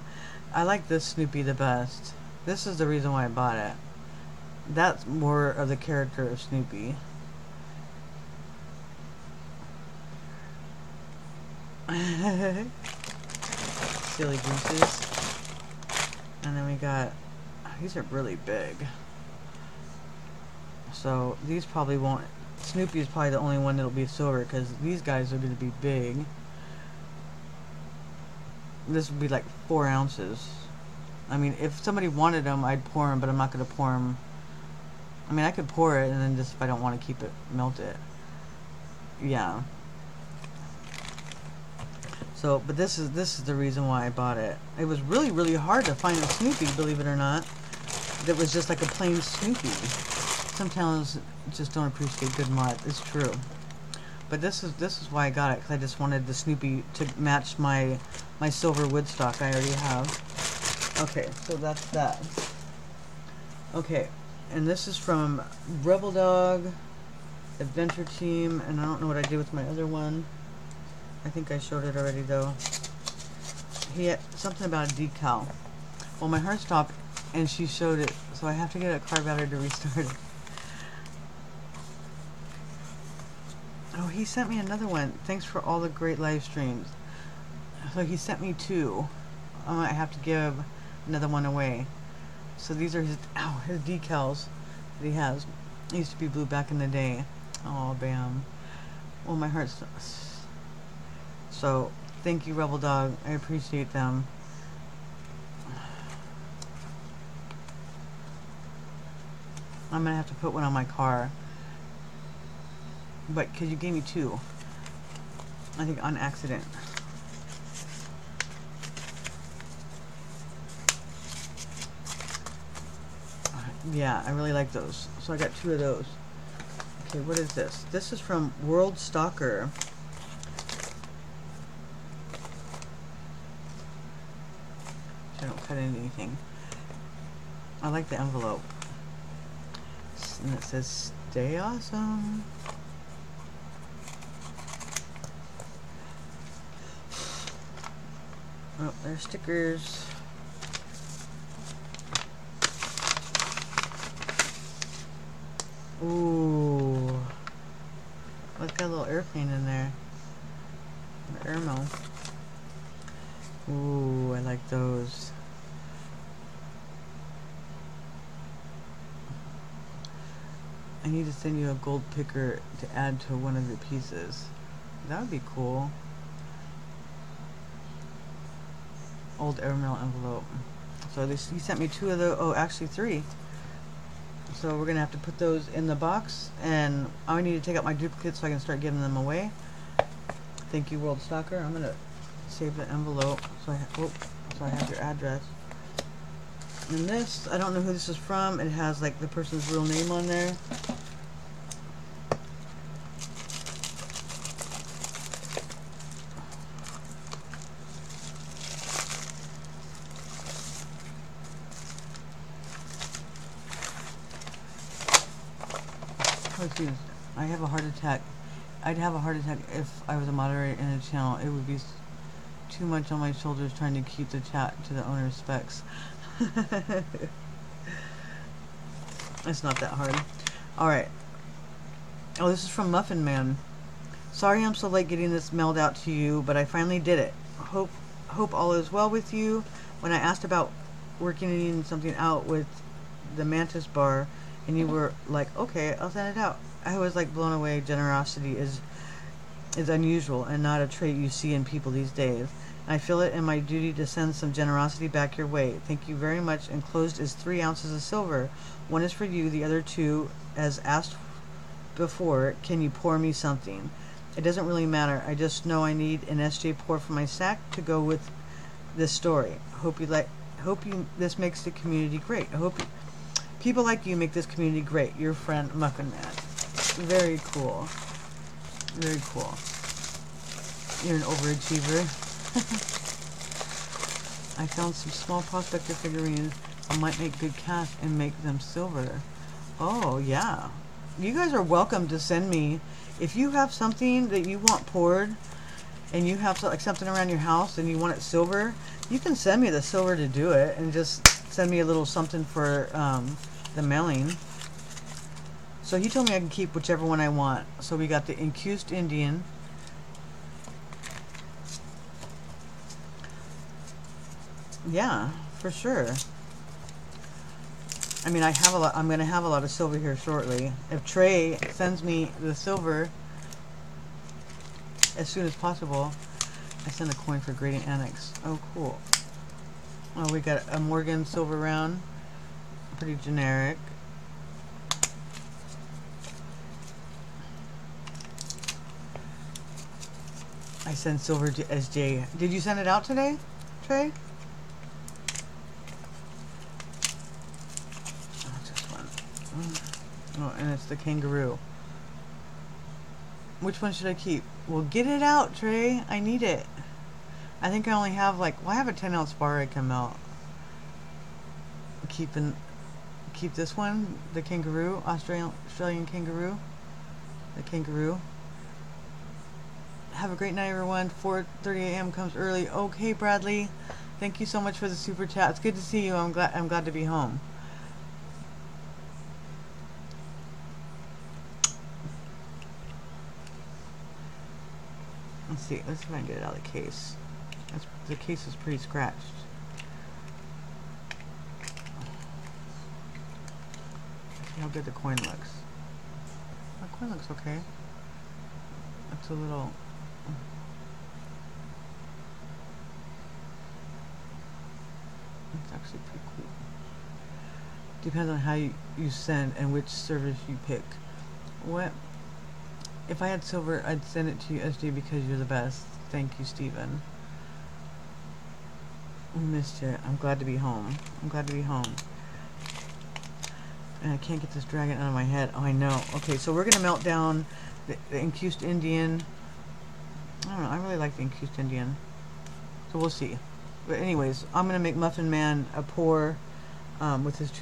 I like this Snoopy the best. This is the reason why I bought it. That's more of the character of Snoopy. Silly gooses. And then we got, these are really big. So these probably won't, Snoopy is probably the only one that'll be silver because these guys are going to be big. This would be like 4 ounces. I mean, if somebody wanted them, I'd pour them, but I'm not going to pour them. I mean, I could pour it and then just, if I don't want to keep it, melt it. Yeah. So, but this is the reason why I bought it. It was really, really hard to find a Snoopy, believe it or not. That was just like a plain Snoopy. Some towns just don't appreciate good mod. It's true. But this is why I got it, because I just wanted the Snoopy to match my silver Woodstock I already have. Okay, so that's that. Okay, and this is from Rebel Dog Adventure Team, and I don't know what I did with my other one. I think I showed it already though. He had something about a decal. Well, my heart stopped and she showed it, so I have to get a card battery to restart it. Oh, he sent me another one. Thanks for all the great live streams. So he sent me two. I might have to give another one away. So these are his decals that he has. He used to be blue back in the day. Oh, bam. Well, my heart stopped. So, thank you, Rebel Dog. I appreciate them. I'm going to have to put one on my car. But, because you gave me two. I think on accident. Yeah, I really like those. So I got two of those. Okay, what is this? This is from World Stalker. I don't cut into anything. I like the envelope. And it says, stay awesome. Oh, there's stickers. Ooh. Let's get a little airplane in there. The airmail. Ooh, I like those. I need to send you a gold picker to add to one of your pieces. That would be cool. Old airmail envelope. So at least he sent me two of those. Oh, actually three. So we're going to have to put those in the box. And I need to take out my duplicates so I can start giving them away. Thank you, World Stalker. I'm going to save the envelope so I have your address. And this, I don't know who this is from. It has like the person's real name on there. Oh, geez. I have a heart attack. I'd have a heart attack if I was a moderator in a channel. It would be too much on my shoulders trying to keep the chat to the owner's specs. It's not that hard. Alright. Oh, this is from Muffin Man. Sorry I'm so late getting this mailed out to you, but I finally did it. Hope all is well with you. When I asked about working something out with the Mantis Bar, and you were like, okay, I'll send it out. I was like blown away. Generosity is unusual and not a trait you see in people these days. I feel it in my duty to send some generosity back your way. Thank you very much. Enclosed is 3 ounces of silver. One is for you, the other two, as asked before. Can you pour me something? It doesn't really matter. I just know I need an SJ pour for my sack to go with this story. Hope this makes the community great. I hope people like you make this community great. Your friend Muffin Man. Very cool. Very cool. You're an overachiever. I found some small prospector figurines. I might make good cash and make them silver. Oh, yeah. You guys are welcome to send me. If you have something that you want poured and you have like something around your house and you want it silver, you can send me the silver to do it and just send me a little something for the mailing. So he told me I can keep whichever one I want. So we got the encused Indian. Yeah, for sure. I mean, I have a lot. I'm gonna have a lot of silver here shortly. If Trey sends me the silver as soon as possible, I send a coin for grading annex. Oh, cool. Oh, we got a Morgan silver round. Pretty generic. I send silver to SJ. Did you send it out today, Trey? Oh, and it's the kangaroo. Which one should I keep? Well, get it out, Trey. I need it. I think I only have like, well, I have a 10-ounce bar I can melt. Keep this one, the kangaroo, Australian kangaroo. The kangaroo. Have a great night, everyone. 4:30 a.m. comes early. Okay, Bradley. Thank you so much for the super chat. It's good to see you. I'm glad to be home. Let's see. Let's see if I can get it out of the case. The case is pretty scratched. Let's see how good the coin looks. The coin looks okay. It's a little... It's actually pretty cool. Depends on how you send and which service you pick. What? If I had silver, I'd send it to you, SJ, because you're the best. Thank you, Steven. We missed you. I'm glad to be home. I'm glad to be home. And I can't get this dragon out of my head. Oh, I know. Okay, so we're going to melt down the encused Indian. I don't know. I really like the encused Indian. So we'll see. But anyways, I'm going to make Muffin Man a pour with his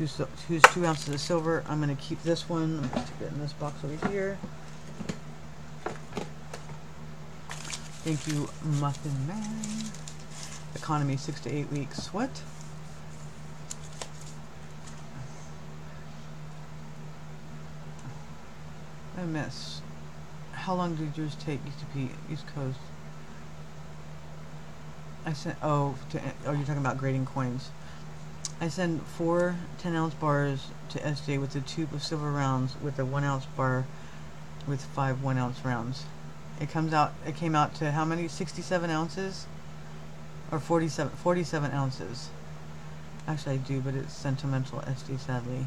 two ounces of silver. I'm going to keep this one. I'm going to stick it in this box over here. Thank you, Muffin Man. Economy 6 to 8 weeks. What? I miss. How long did yours take, ETP, East Coast? I sent, you're talking about grading coins. I send 4 10-ounce bars to SJ with a tube of silver rounds with a 1-ounce bar with 5 1-ounce rounds. It came out to how many? 67 ounces? Or 47 ounces. Actually I do, but it's sentimental SD, sadly.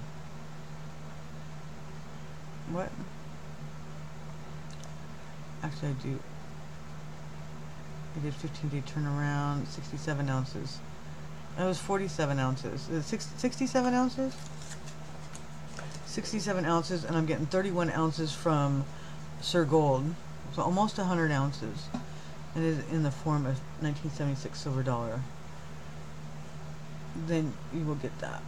What? Actually I do. I did 15-day turnaround, 67 ounces. It was 47 ounces. Is it 67 ounces? 67 ounces, and I'm getting 31 ounces from Sir Gold. So almost 100 ounces. It is in the form of 1976 silver dollar. Then you will get that.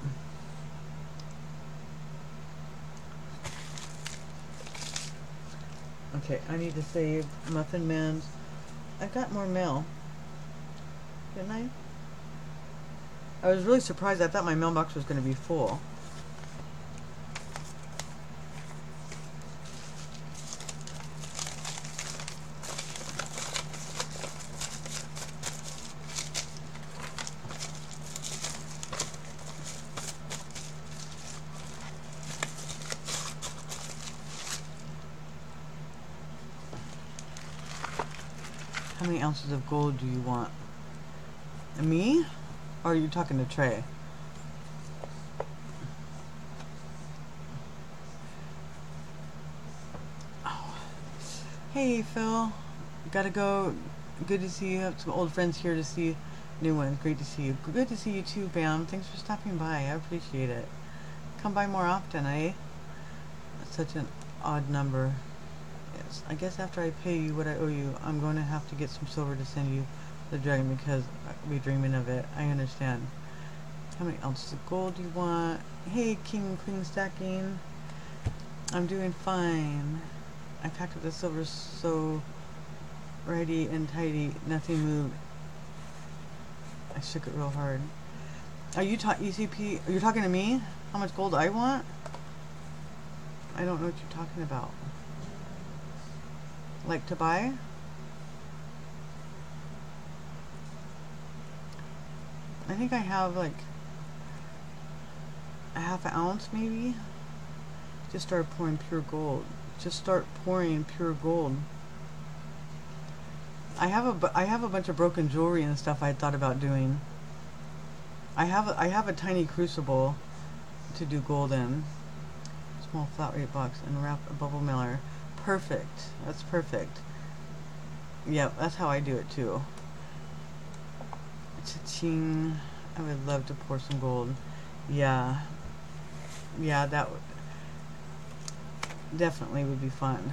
Okay, I need to save Muffin Man's. I got more mail, didn't I? I was really surprised. I thought my mailbox was going to be full. Ounces of gold do you want? Me? Or are you talking to Trey? Oh. Hey Phil, gotta go. Good to see you. Have some old friends here to see new ones. Great to see you. Good to see you too, Bam. Thanks for stopping by. I appreciate it. Come by more often, eh? That's such an odd number. Yes. I guess after I pay you what I owe you, I'm going to have to get some silver to send you the dragon because we're dreaming of it. I understand. How many ounces of gold do you want? Hey, King Queen Stacking. I'm doing fine. I packed up the silver so righty and tighty, nothing moved. I shook it real hard. Are you ECP? Are you talking to me? How much gold I want? I don't know what you're talking about. Like to buy? I think I have like a half an ounce maybe. Just started pouring pure gold. I have a bunch of broken jewelry and stuff I thought about doing. I have a tiny crucible to do gold in. Small flat rate box and wrap a bubble mailer. Perfect. That's perfect. Yeah, that's how I do it too. Cha-ching. I would love to pour some gold. Yeah. Yeah, that would definitely would be fun.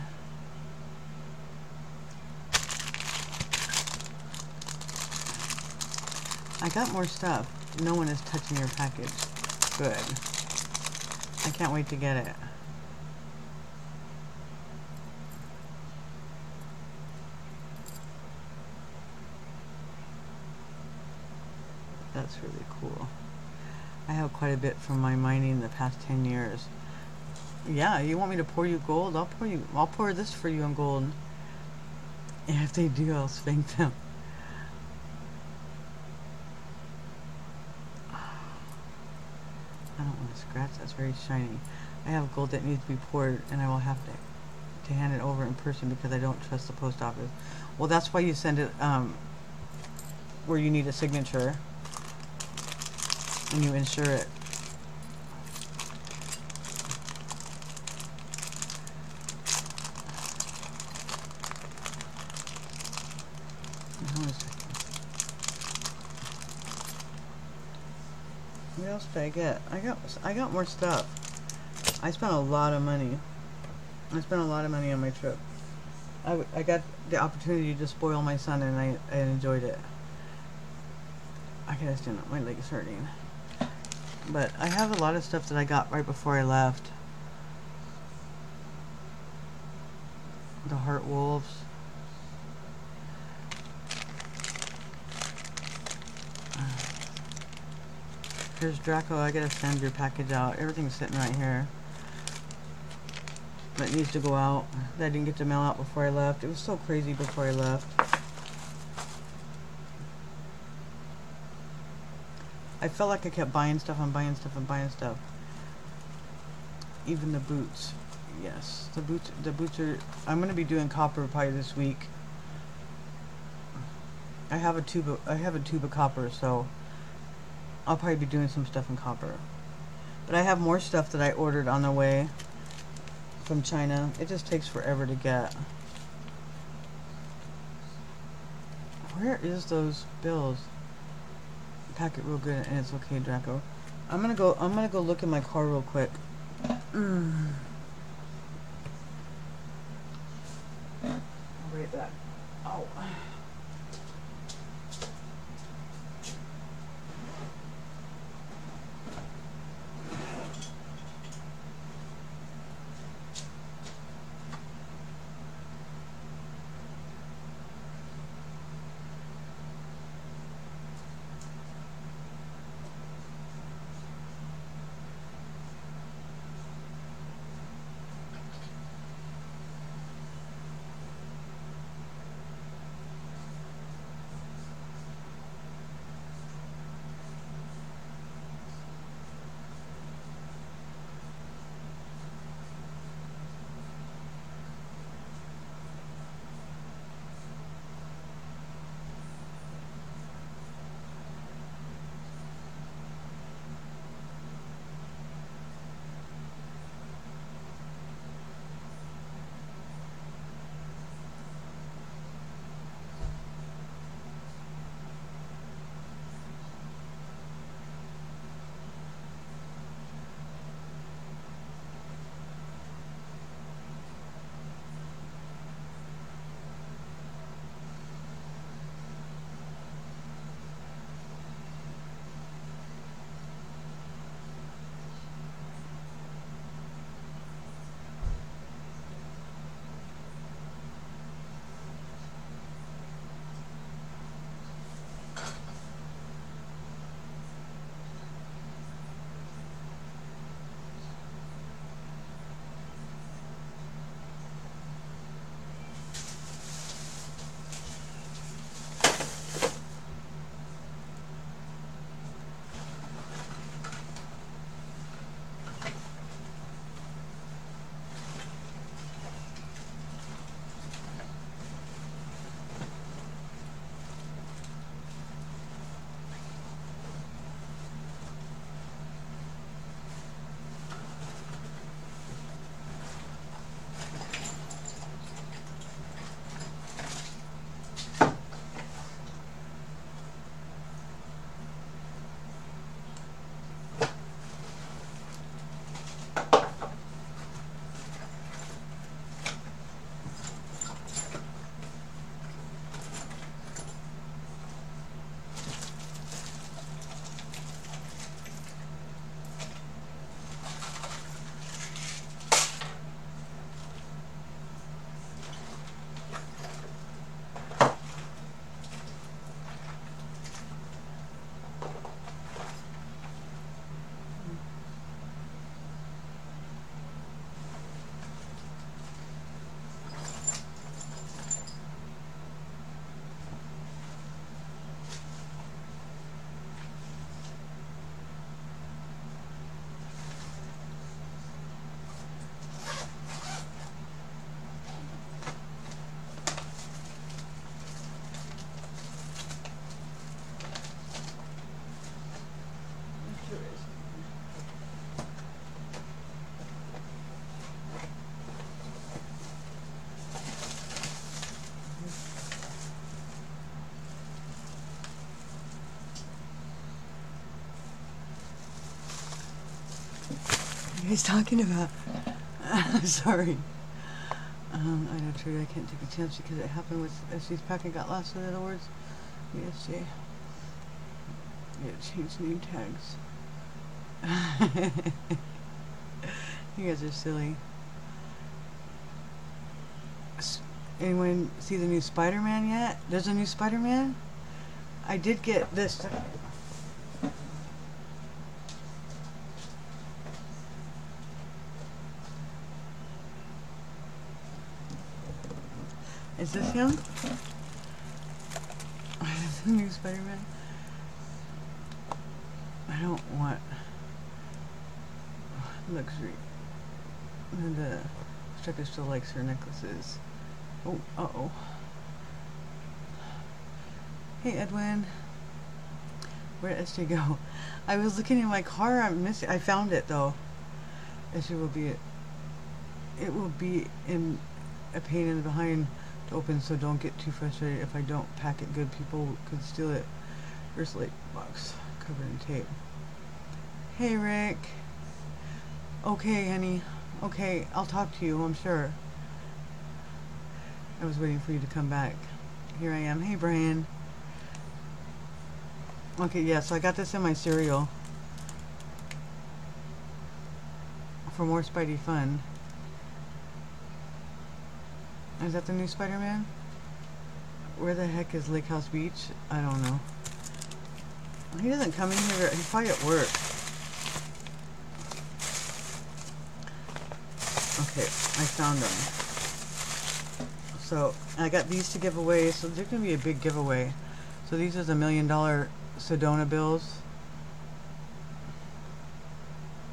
I got more stuff. No one is touching your package. Good. I can't wait to get it. That's really cool. I have quite a bit from my mining the past 10 years. Yeah, you want me to pour you gold? I'll pour this for you in gold. And if they do, I'll spank them. I don't want to scratch. That's very shiny. I have gold that needs to be poured, and I will have to hand it over in person because I don't trust the post office. Well, that's why you send it where you need a signature, and you insure it. What else did I get? I got more stuff. I spent a lot of money. I spent a lot of money on my trip. I got the opportunity to spoil my son, and I enjoyed it. I can understand that my leg is hurting. But I have a lot of stuff that I got right before I left. The heart wolves. Here's Draco. I gotta send your package out. Everything's sitting right here. That needs to go out. That I didn't get to mail out before I left. It was so crazy before I left. I felt like I kept buying stuff and buying stuff and buying stuff. Even the boots. Yes, the boots are. I'm gonna be doing copper probably this week. I have a tube of copper, so I'll probably be doing some stuff in copper. But I have more stuff that I ordered on the way from China. It just takes forever to get. Where is those bills? Pack it real good and it's okay, Draco. I'm gonna go look in my car real quick. I'll be right back. Oh. he's talking about. Sorry. I know, true, I can't take a chance because it happened with SC's pack and got lost, in other words. Yes, yeah. Yeah, change name tags. You guys are silly. Anyone see the new Spider-Man yet? There's a new Spider-Man? I did get this. Is this him? Is the new Spider-Man? I don't want luxury. And the Striker still likes her necklaces. Oh, uh-oh. Hey, Edwin. Where'd SJ go? I was looking in my car. I missed it. I found it, though. SJ will be... It will be in a pain in the behind to open, so don't get too frustrated if I don't pack it good. People could steal it. Ursulate box covered in tape. Hey, Rick. Okay, honey. Okay, I'll talk to you, I'm sure. I was waiting for you to come back. Here I am. Hey, Brian. Okay, yeah, so I got this in my cereal. For more Spidey fun. Is that the new Spider-Man? Where the heck is Lake House Beach? I don't know. He doesn't come in here. He's probably at work. Okay, I found him. So I got these to give away, so there's going to be a big giveaway. So these are the $1 million Sedona bills.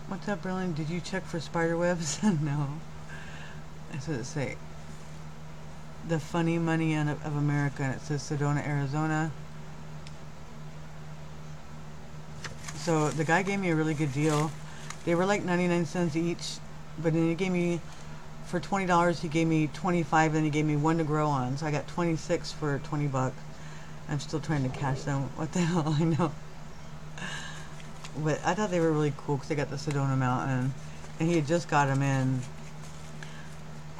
What's up, Berlin? Did you check for spider webs? No. That's what it say. The funny money of America. And it says Sedona, Arizona. So the guy gave me a really good deal. They were like 99 cents each, but then he gave me... For $20, he gave me 25, and he gave me one to grow on. So I got 26 for 20 bucks. I'm still trying to cash them. What the hell, I know. But I thought they were really cool because they got the Sedona Mountain, and he had just got them in.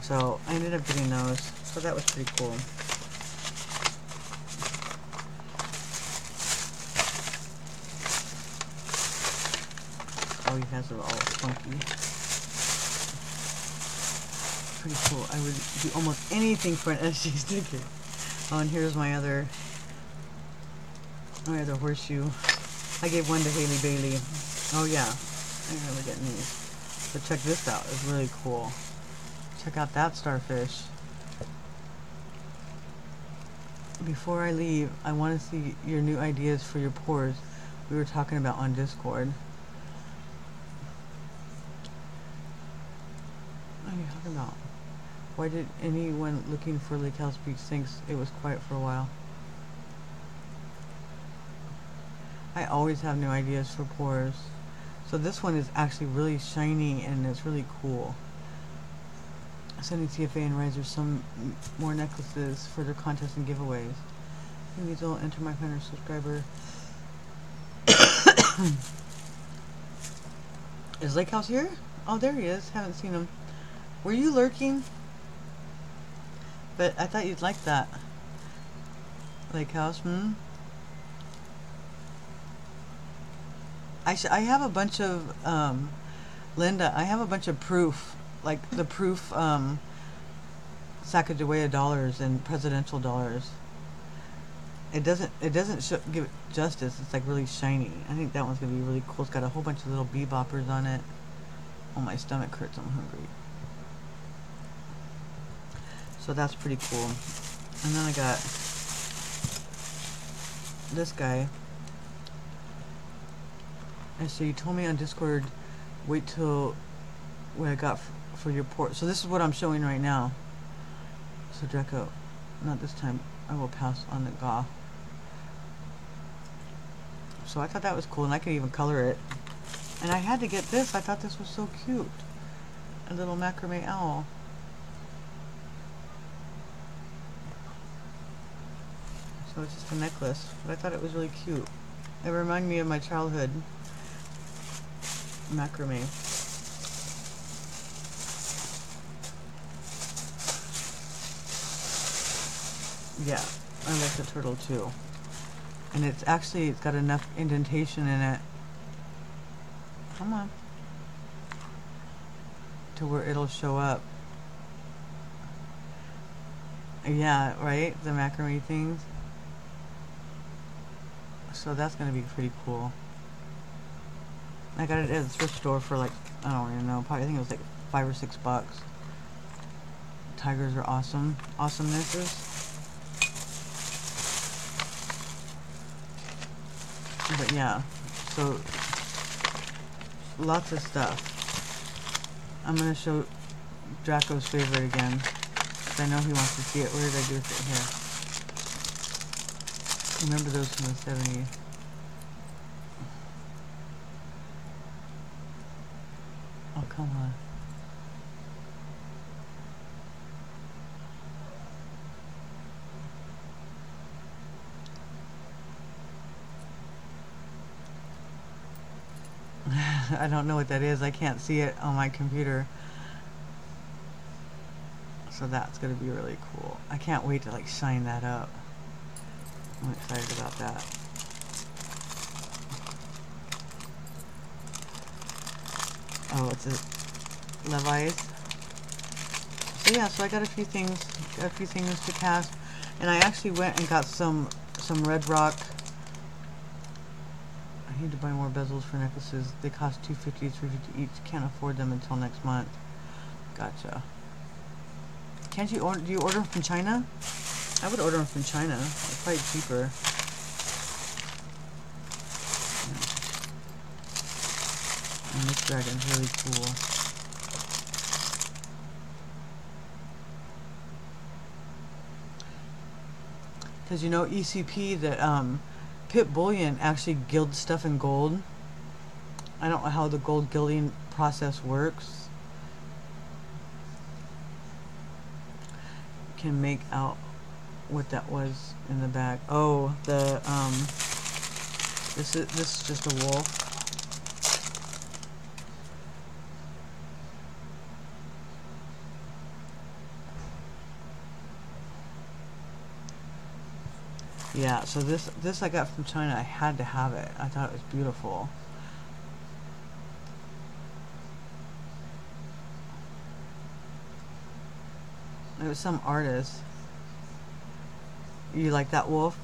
So I ended up getting those. So that was pretty cool. Oh, you guys are all funky. Pretty cool. I would do almost anything for an SG sticker. Oh, and here's my other horseshoe. I gave one to Haley Bailey. Oh yeah, I remember getting these. But check this out. It's really cool. Check out that starfish. Before I leave, I want to see your new ideas for your pours we were talking about on Discord. What are you talking about? Why did anyone looking for Lake House Beach think it was quiet for a while? I always have new ideas for pours. So this one is actually really shiny and it's really cool. Sending CFA and Riser some more necklaces for their contests and giveaways. Maybe they'll enter my friend or subscriber. Is Lake House here? Oh, there he is. Haven't seen him. Were you lurking? But I thought you'd like that. Lake House, I have a bunch of, Linda, I have a bunch of proof, like the proof, Sacagawea dollars and presidential dollars. It doesn't give it justice. It's like really shiny. I think that one's going to be really cool. It's got a whole bunch of little beboppers on it. Oh, my stomach hurts. I'm hungry. So that's pretty cool. And then I got this guy. And so you told me on Discord, wait till what I got for your port. So this is what I'm showing right now. So Draco, not this time. I will pass on the goth. So I thought that was cool, and I could even color it. And I had to get this. I thought this was so cute. A little macrame owl. So it's just a necklace, but I thought it was really cute. It reminded me of my childhood. Macrame. Yeah, I like the turtle too. And it's actually, it's got enough indentation in it. Come on. To where it'll show up. Yeah, right? The macrame things. So that's going to be pretty cool. I got it at the thrift store for like, I don't even know, probably I think it was like $5 or $6. Tigers are awesome. Awesomenesses. But yeah, so lots of stuff. I'm going to show Draco's favorite again, because I know he wants to see it. Where did I do it here? Remember those from the 70s. Oh, come on. I don't know what that is. I can't see it on my computer. So that's going to be really cool. I can't wait to like shine that up. I'm excited about that. Oh, it's a Levi's. So yeah, so I got a few things to cast, and I actually went and got some red rock. I need to buy more bezels for necklaces. They cost $2.50, $3.50 each. Can't afford them until next month. Gotcha. Can't you order? Do you order them from China? I would order them from China. It's probably cheaper. Yeah. And this dragon's really cool. Because you know ECP that Pit Bullion actually gilds stuff in gold. I don't know how the gold gilding process works. Can make out what that was in the back. Oh, the this is just a wolf. Yeah, so this I got from China. I had to have it. I thought it was beautiful. It was some artist. You like that wolf?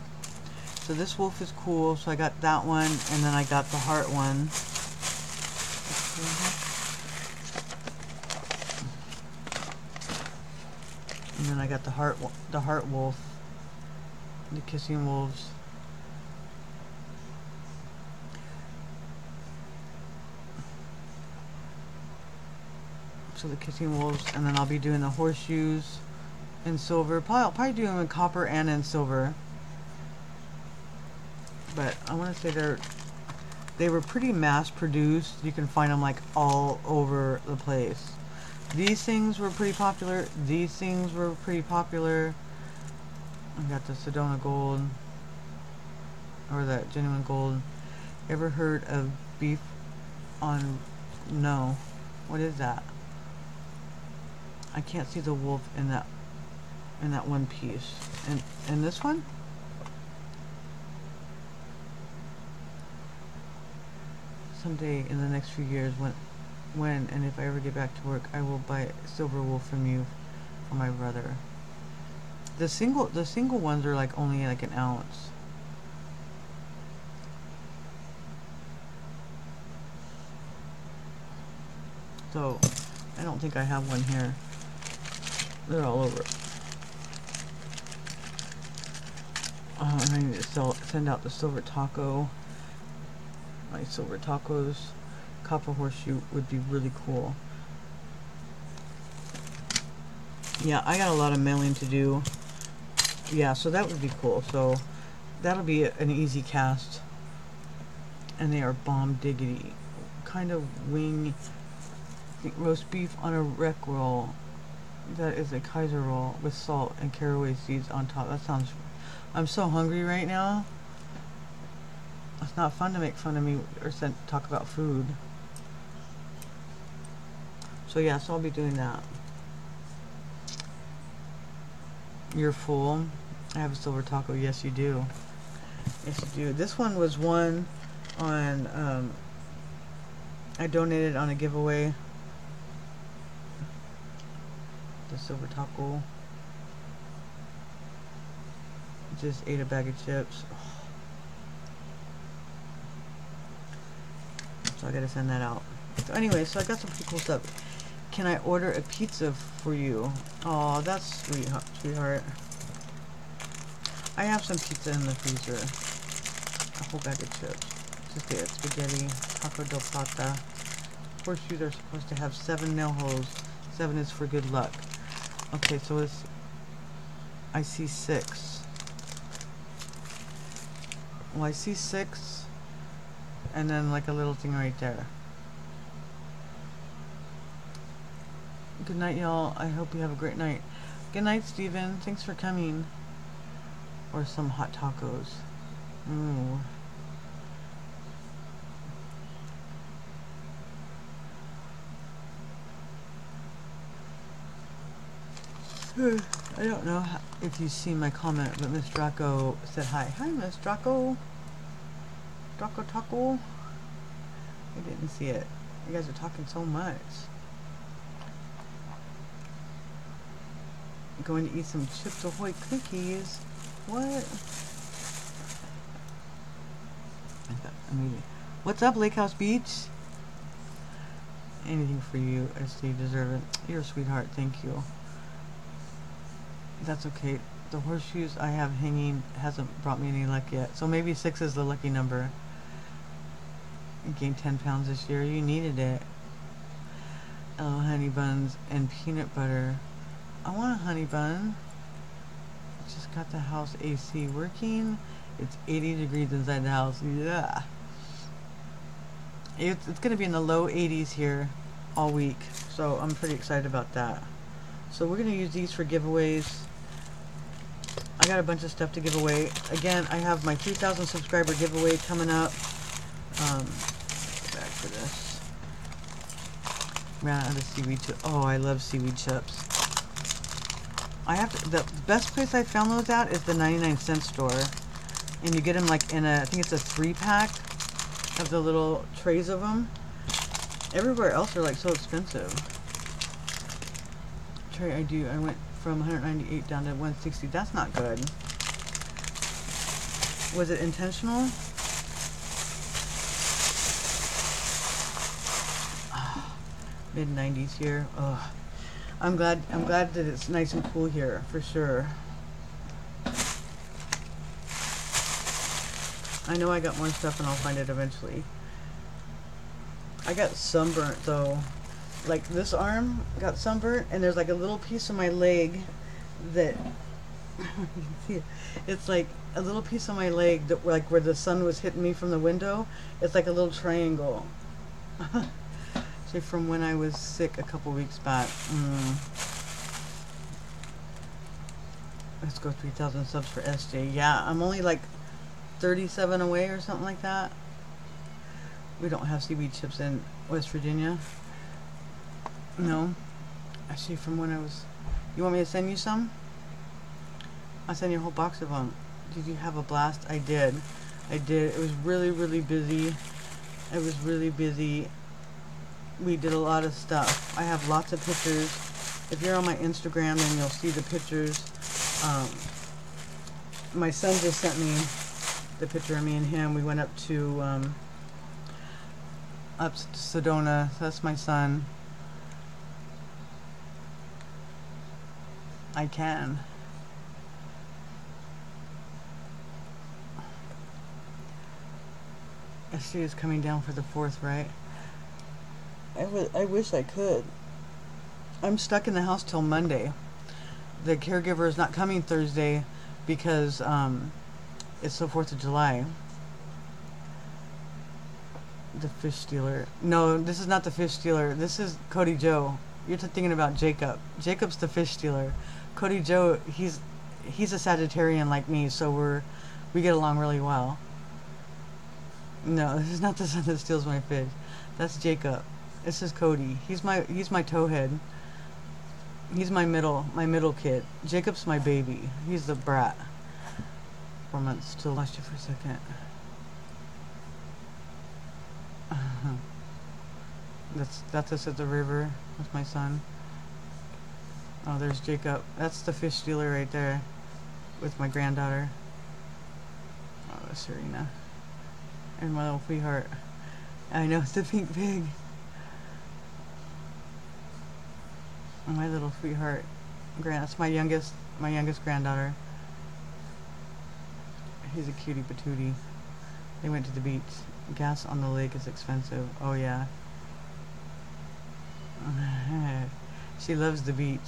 So this wolf is cool. So I got that one, and then I got the heart one. And then I got the heart wolf. The kissing wolves. So the kissing wolves, and then I'll be doing the horseshoes in silver. I'll probably do them in copper and in silver. But I want to say they were pretty mass produced. You can find them like all over the place. These things were pretty popular. These things were pretty popular. I got the Sedona gold, or the genuine gold. Ever heard of beef on? No. What is that? I can't see the wolf in that one piece. And in this one? Someday in the next few years, when and if I ever get back to work, I will buy a silver wolf from you for my brother. The single ones are like only like an ounce. So I don't think I have one here. They're all over. Oh, and I need to send out the silver taco. My silver tacos. Copper horseshoe would be really cool. Yeah, I got a lot of mailing to do. Yeah, so that would be cool. So that'll be an easy cast. And they are bomb diggity. Kind of wing, I think, roast beef on a wreck roll. That is a Kaiser roll with salt and caraway seeds on top. That sounds... I'm so hungry right now. It's not fun to make fun of me or talk about food. So yeah, so I'll be doing that. You're full. I have a silver taco. Yes, you do. Yes, you do. This one was one on, I donated on a giveaway. The silver taco. Just ate a bag of chips. So I gotta send that out. So anyway, so I got some pretty cool stuff. Can I order a pizza for you? Oh, that's sweet, sweetheart. I have some pizza in the freezer. A whole bag of chips. Just get spaghetti, taco del pata. Horseshoes are supposed to have 7 nail holes. 7 is for good luck. Okay, so it's... I see 6. Well, I see 6. And then like a little thing right there. Good night, y'all. I hope you have a great night. Good night, Steven. Thanks for coming. Or some hot tacos. Ooh. I don't know if you've seen my comment, but Miss Draco said hi. Hi, Miss Draco. Draco Taco. I didn't see it. You guys are talking so much. Going to eat some Chips Ahoy cookies. What? What's up, Lake House Beach? Anything for you, as you deserve it. You're a sweetheart, thank you. That's okay. The horseshoes I have hanging hasn't brought me any luck yet. So maybe 6 is the lucky number. I gained 10 pounds this year. You needed it. Oh, honey buns and peanut butter. I want a honey bun. Just got the house AC working. It's 80 degrees inside the house. Yeah. It's going to be in the low 80s here all week. So I'm pretty excited about that. So we're going to use these for giveaways. I got a bunch of stuff to give away. Again, I have my 3,000 subscriber giveaway coming up. Back to this. Ran out of seaweed chips. Oh, I love seaweed chips. I have to, the best place I found those at is the 99-cent store, and you get them like in a, I think it's a 3-pack of the little trays of them. Everywhere else they're like so expensive. Tray I do, I went from 198 down to 160. That's not good. Was it intentional? Oh, mid-90s here. Ugh. I'm glad that it's nice and cool here, for sure. I know I got more stuff and I'll find it eventually. I got sunburnt though. Like this arm got sunburnt and there's like a little piece of my leg that, you can see it. It's like a little piece of my leg that like where the sun was hitting me from the window. It's like a little triangle. From when I was sick a couple weeks back. Let's go 3,000 subs for SJ. Yeah, I'm only like 37 away or something like that. We don't have seaweed chips in West Virginia. No. Actually, from when I was... You want me to send you some? I'll send you a whole box of them. Did you have a blast? I did. I did. It was really, really busy. I was really busy. We did a lot of stuff. I have lots of pictures. If you're on my Instagram, then you'll see the pictures. My son just sent me the picture of me and him. We went up to Sedona. So that's my son. I can. SJ is coming down for the 4th, right? I wish I could. I'm stuck in the house till Monday. The caregiver is not coming Thursday because it's the 4th of July. The fish stealer. No, this is not the fish stealer. This is Cody Joe. You're thinking about Jacob. Jacob's the fish stealer. Cody Joe, he's a Sagittarian like me, so we get along really well. No, this is not the son that steals my fish. That's Jacob. This is Cody. He's my towhead. He's my middle kid. Jacob's my baby. He's the brat. 4 months till last year for a second. That's us at the river with my son. Oh, there's Jacob. That's the fish dealer right there with my granddaughter. Oh, Serena. And my little sweetheart. I know, it's the pink pig. My little sweetheart. That's my youngest granddaughter. He's a cutie patootie. They went to the beach. Gas on the lake is expensive. Oh yeah. She loves the beach.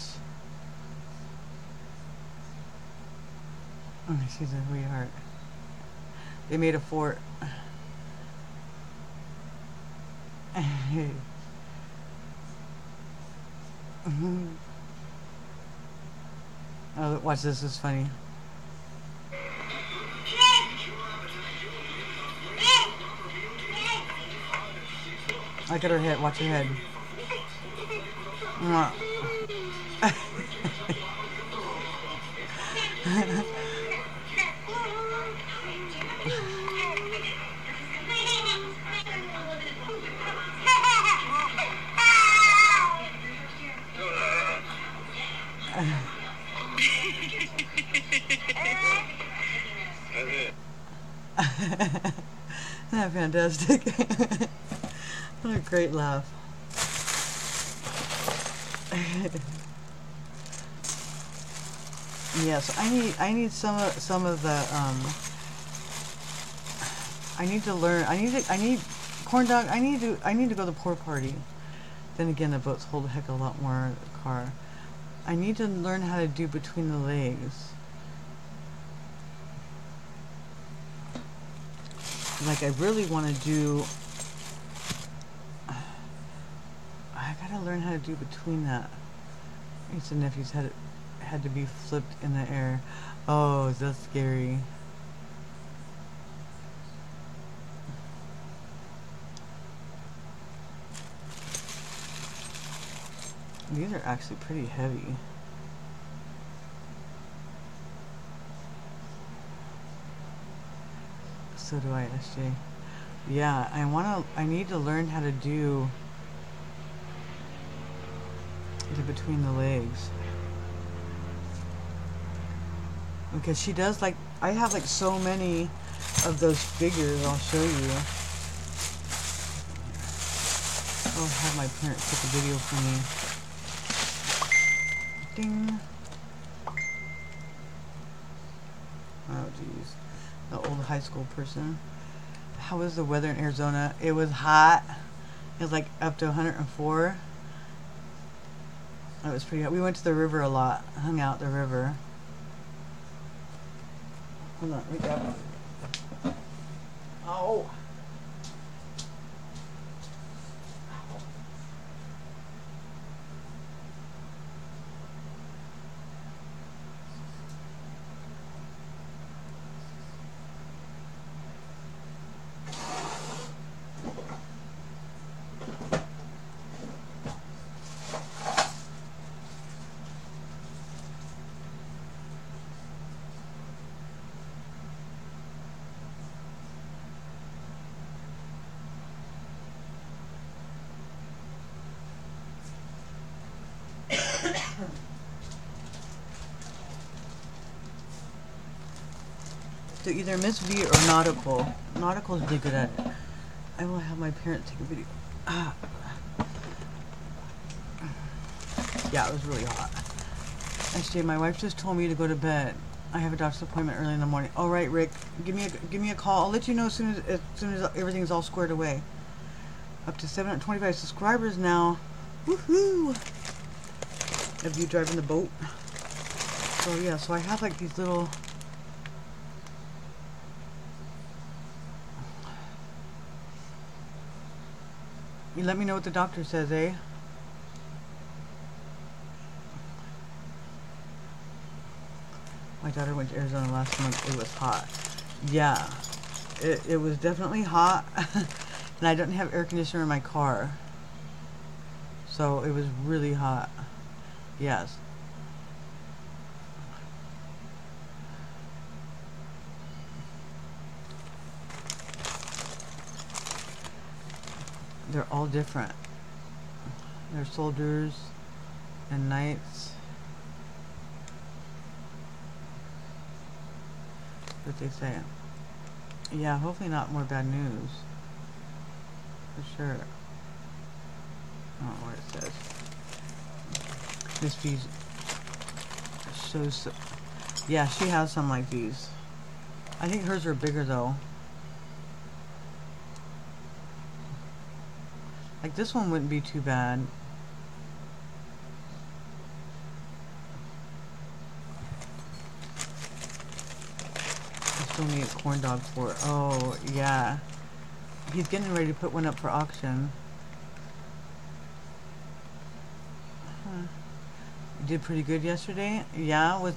Oh, she's a sweetheart. They made a fort. Oh, watch this. This is funny. Look at her head. Watch her head. That's fantastic. What a great laugh. Yes, I need some of the I need corn dog. I need to go to the poor party. Then again, the boats hold a heck of a lot more the car. I need to learn how to do between the legs. Like I really want to do. I gotta learn how to do between that. It's a nephew's head. Had to be flipped in the air. Oh, that's scary. These are actually pretty heavy. So do I, SJ. Yeah, I need to learn how to do the between the legs. Because she does, like, I have like so many of those figures. I'll show you. I'll have my parents take a video for me. Ding. Oh geez, the old high school person. How was the weather in Arizona? It was hot. It was like up to 104. It was pretty hot. We went to the river a lot. Hung out at the river. Hold on, we got one. Oh! Either Miss V or Nautical. Nautical is really good at it. I will have my parents take a video. Ah. Yeah, it was really hot. SJ, my wife just told me to go to bed. I have a doctor's appointment early in the morning. All right, Rick, give me a call. I'll let you know as soon as everything's all squared away. Up to 725 subscribers now. Woohoo! Of you driving the boat. So yeah, so I have like these little. You let me know what the doctor says, eh? My daughter went to Arizona last month. It was hot. Yeah. It was definitely hot. And I didn't have air conditioner in my car. So it was really hot. Yes. they're all different. They're soldiers and knights, what they say. Yeah, hopefully not more bad news. For sure. I don't know what it says. This feed shows. Yeah, she has some like these. I think hers are bigger though. Like this one wouldn't be too bad. I still need a corn dog for it. Oh, yeah. He's getting ready to put one up for auction. Huh. Did pretty good yesterday. Yeah,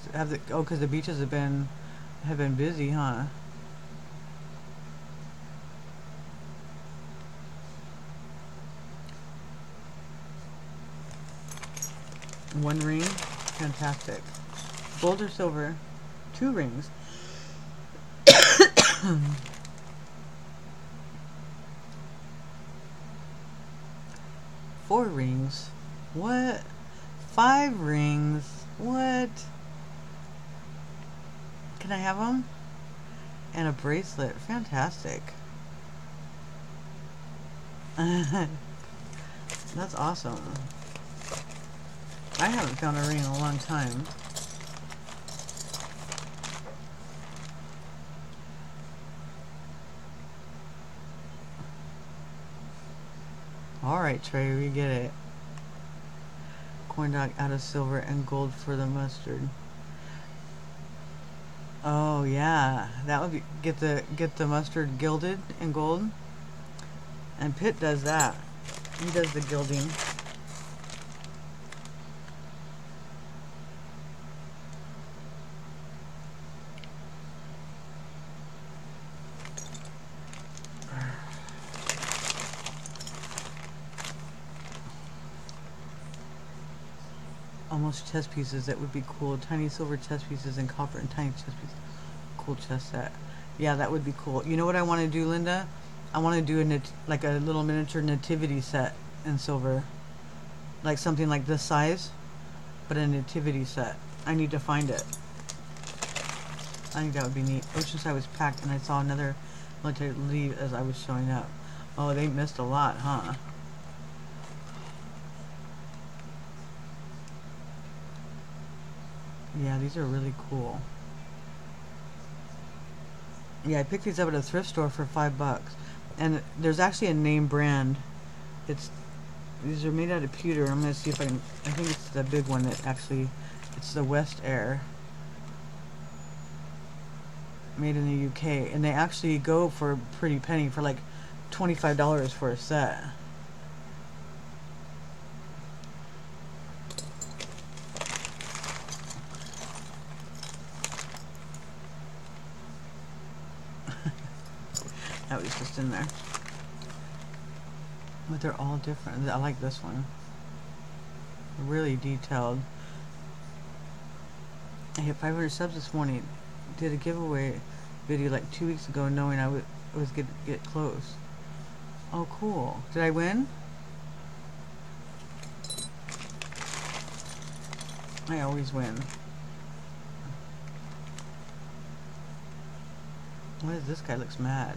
because the beaches have been busy, huh? One ring, fantastic. Gold or silver, two rings. Four rings, what? Five rings, what? Can I have them? And a bracelet, fantastic. That's awesome. I haven't found a ring in a long time. Alright, Trey, we get it. Corn dog out of silver and gold for the mustard. Oh yeah, that would be, get the mustard gilded in gold. And Pitt does that. He does the gilding. Chess pieces, that would be cool. Tiny silver chess pieces and copper and tiny chess pieces. Cool chess set. Yeah, that would be cool. You know what I want to do, Linda? I want to do like a little miniature nativity set in silver. Like something like this size, but a nativity set. I need to find it. I think that would be neat. Oceanside was packed and I saw another military leave as I was showing up. Oh, they missed a lot, huh? Yeah, these are really cool. Yeah, I picked these up at a thrift store for $5. And there's actually a name brand. These are made out of pewter. I'm going to see if I can... I think it's the big one that actually... It's the West Air. Made in the UK. And they actually go for a pretty penny, for like $25 for a set. That was just in there. But they're all different. I like this one. Really detailed. I hit 500 subs this morning. Did a giveaway video like 2 weeks ago knowing I was going to get close. Oh, cool. Did I win? I always win. What is this guy? Looks mad.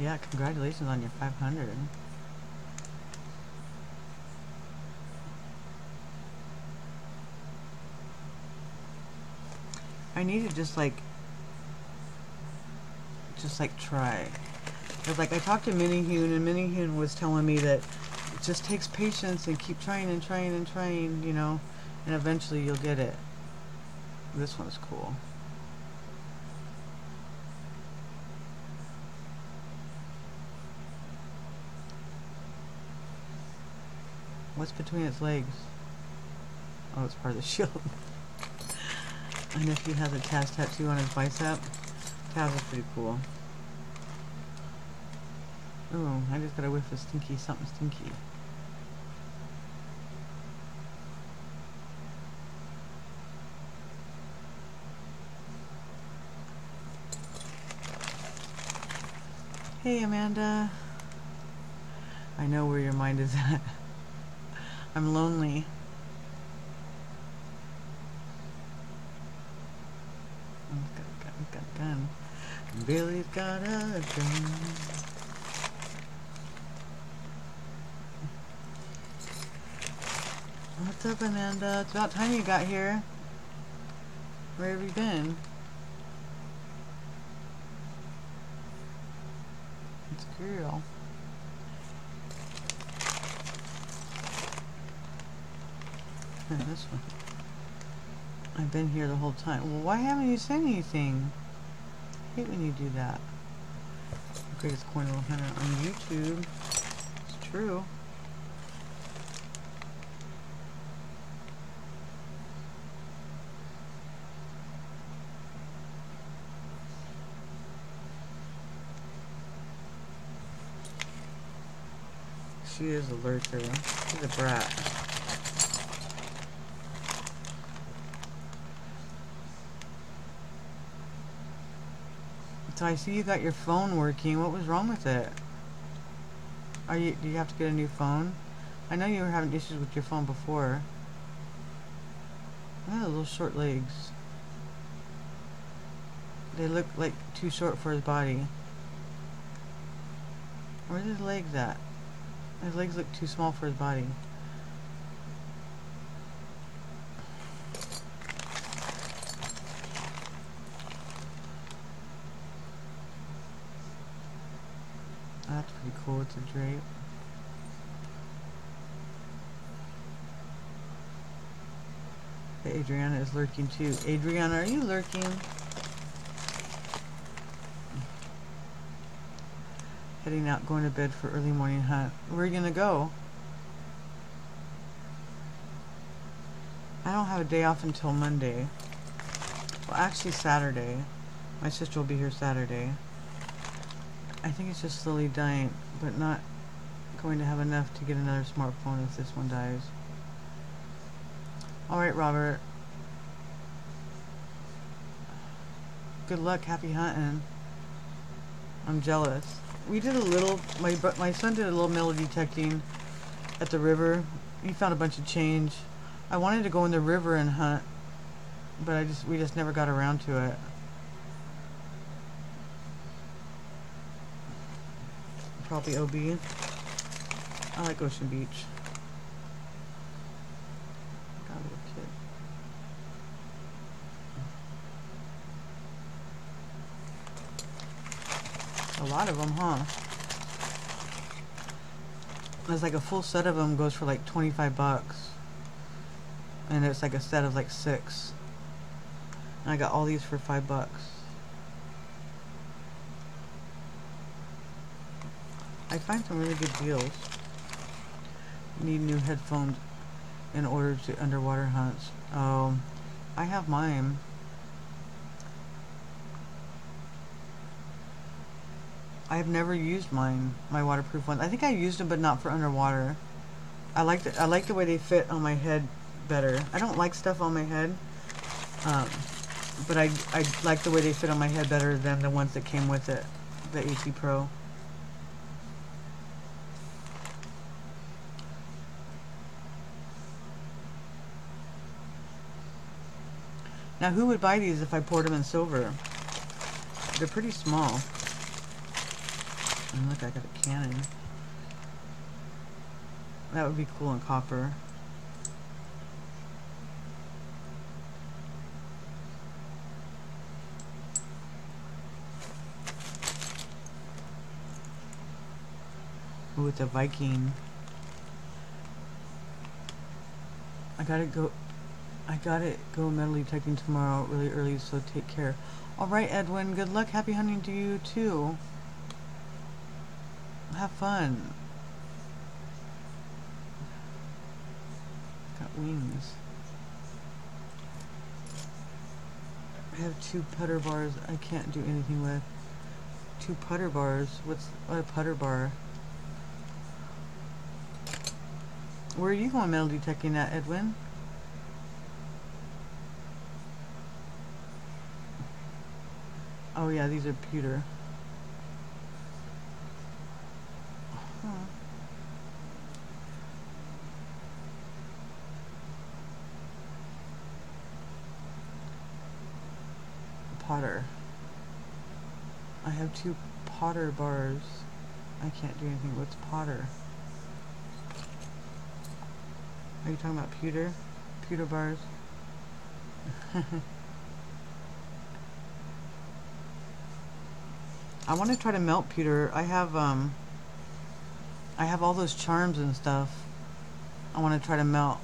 Yeah, congratulations on your 500. I need to just try. But like I talked to Minihune, and Minihune was telling me that it just takes patience and keep trying and trying and trying, you know, and eventually you'll get it. This one's cool. What's between its legs? Oh, it's part of the shield. I know he has a Taz tattoo on his bicep. Taz is pretty cool. Ooh, I just got a whiff of stinky, something stinky. Hey, Amanda. I know where your mind is at. I'm lonely. Gun. Billy's got a gun. What's up, Amanda? It's about time you got here. Where have you been? It's cool. And this one. I've been here the whole time. Well, why haven't you said anything? I hate when you do that. The greatest corn little hunter on YouTube. It's true. She is a lurker. She's a brat. So I see you got your phone working. What was wrong with it? Do you have to get a new phone? I know you were having issues with your phone before. Oh, little short legs. They look like too short for his body. Where's his legs at? His legs look too small for his body. That's pretty cool with the drape. Hey, Adriana is lurking too. Adriana, are you lurking? Heading out, going to bed for early morning hunt. Where are you going to go? I don't have a day off until Monday. Well, actually Saturday. My sister will be here Saturday. I think it's just slowly dying, but not going to have enough to get another smartphone if this one dies. Alright, Robert. Good luck. Happy hunting. I'm jealous. We did a little, my son did a little metal detecting at the river. He found a bunch of change. I wanted to go in the river and hunt, but we just never got around to it. Probably OB. I like Ocean Beach. Got a little kid. A lot of them, huh? There's like a full set of them goes for like 25 bucks. And it's like a set of like 6. And I got all these for 5 bucks. I find some really good deals. Need new headphones in order to underwater hunts. Oh, I have mine. I have never used mine, my waterproof ones. I think I used them, but not for underwater. I like the way they fit on my head better. I don't like stuff on my head, but I like the way they fit on my head better than the ones that came with it, the AT Pro. Now, who would buy these if I poured them in silver? They're pretty small. And look, I got a cannon. That would be cool in copper. Ooh, it's a Viking. I gotta go metal detecting tomorrow really early, so take care. Alright, Edwin, good luck. Happy hunting to you, too. Have fun. Got wings. I have 2 putter bars I can't do anything with. 2 putter bars? What a putter bar? Where are you going metal detecting at, Edwin? Oh yeah, these are pewter. Potter. I have two Potter bars. I can't do anything. What's Potter? Are you talking about pewter? Pewter bars? I want to try to melt pewter. I have all those charms and stuff. I want to try to melt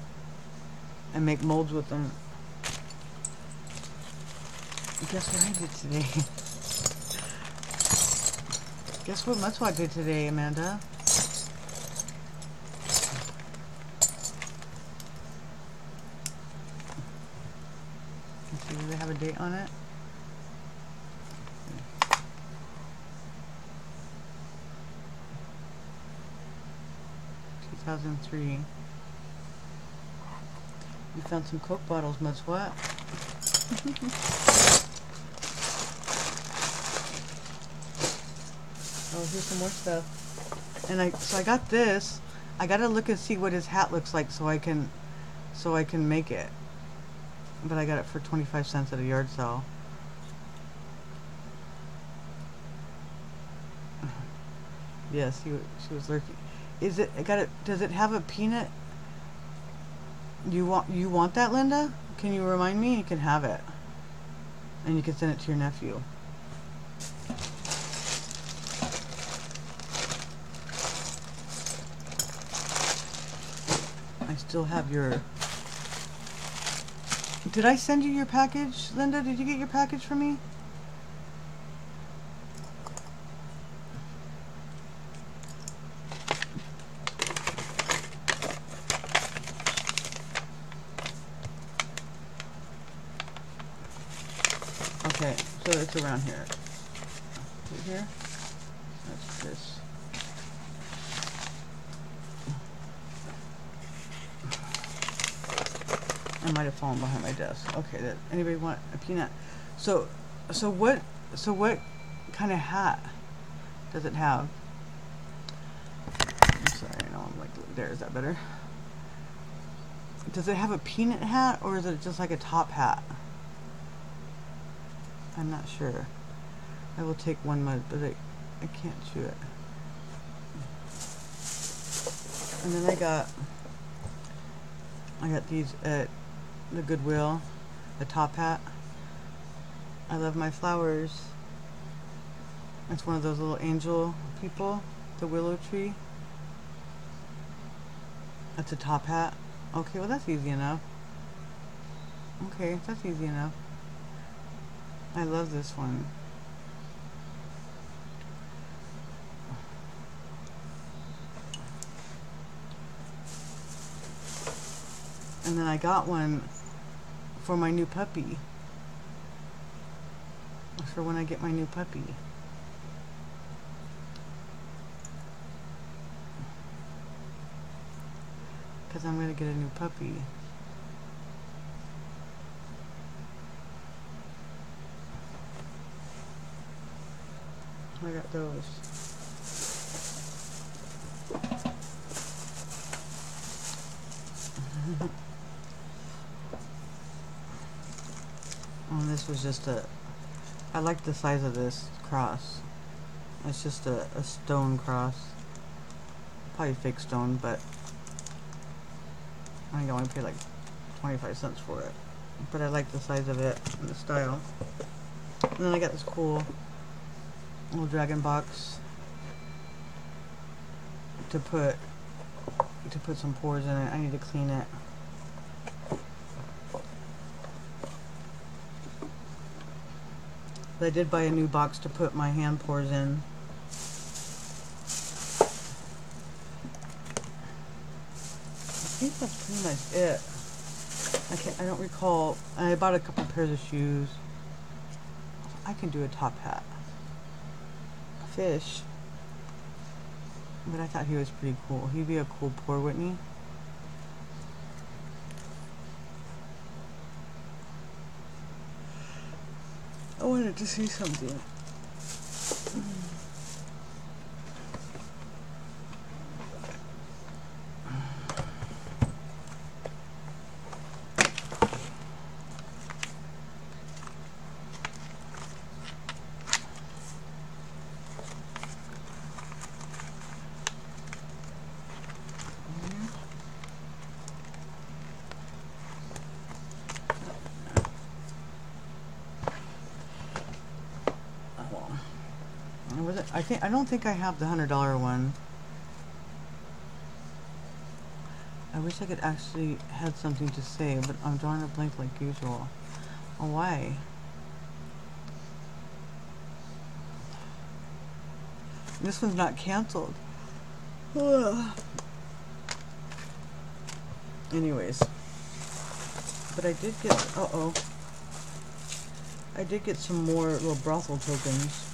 and make molds with them. Guess what I did today? Guess what Mutzwat did today, Amanda? Let's see, do they have a date on it? $2003. You found some Coke bottles, Mutzwat. Oh, here's some more stuff. And so I got this. I gotta look and see what his hat looks like so I can make it. But I got it for 25 cents at a yard sale. Yes, she was lurking. Is it? I got it. Does it have a peanut? You want that, Linda? Can you remind me? You can have it, and you can send it to your nephew. I still have your... Did I send you your package, Linda? Did you get your package from me? Okay, so it's around here. Right here? That's this. I might have fallen behind my desk. Okay, that, anybody want a peanut? So what kind of hat does it have? I'm sorry, I know I'm like there. Is that better? Does it have a peanut hat or is it just like a top hat? I'm not sure. I will take one mud, but I can't chew it. And then I got these at the Goodwill, the top hat. I love my flowers. It's one of those little angel people, the willow tree. That's a top hat. Okay, well that's easy enough. Okay, that's easy enough. I love this one. And then I got one for my new puppy. For when I get my new puppy. Because I'm going to get a new puppy. I got those. Oh, this was just a... I like the size of this cross. It's just a stone cross. Probably fake stone, but I think I only paid like 25 cents for it. But I like the size of it and the style. And then I got this cool little dragon box to put some pores in it. I need to clean it. I did buy a new box to put my hand pores in. I think that's pretty much it. I don't recall. I bought a couple pairs of shoes. I can do a top hat. Fish. But I thought he was pretty cool. He'd be a cool pour, wouldn't he? I wanted to see something. the I don't think I have the $100 one. I wish I could actually had something to say, but I'm drawing a blank like usual. Oh, why? This one's not canceled. Ugh. Anyways, but I did get I did get some more little brothel tokens.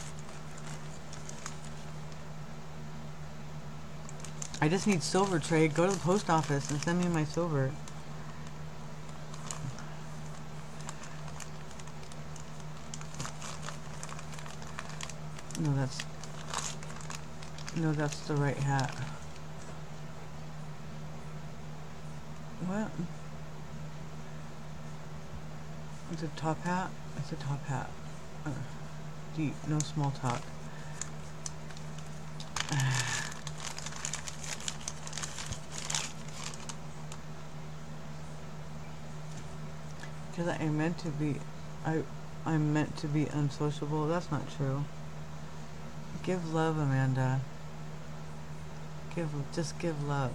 I just need silver, Trey. Go to the post office and send me my silver. No, that's... no, that's the right hat. What? It's a top hat? It's a top hat. Deep, no small talk. Because I meant to be, I'm meant to be unsociable. That's not true. Give love, Amanda. Give, just give love.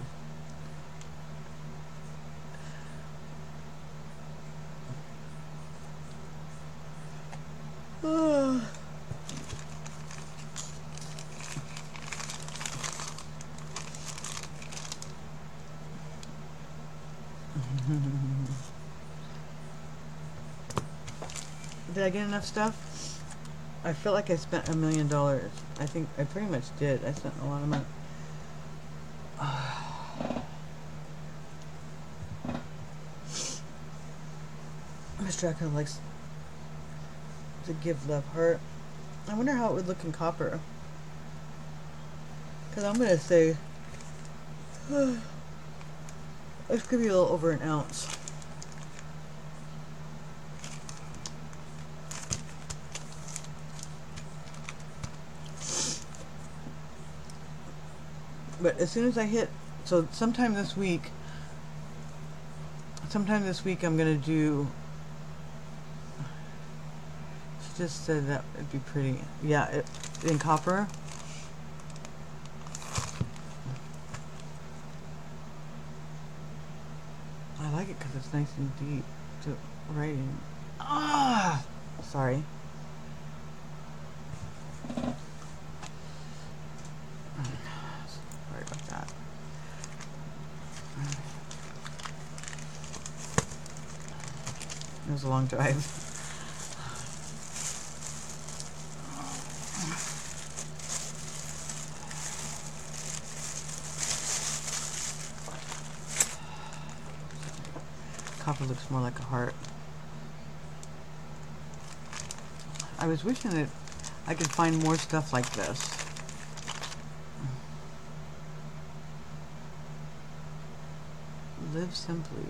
Did I get enough stuff? I feel like I spent $1 million. I think I pretty much did. I spent a lot of money. Miss Draco likes to give love heart. I wonder how it would look in copper. Because I'm going to say it's going to be a little over an ounce. But as soon as I hit, so sometime this week I'm going to do, she just said that would be pretty, yeah, in copper. I like it because it's nice and deep to writing. Ah, sorry. It was a long drive. Copper looks more like a heart. I was wishing that I could find more stuff like this. Live simply.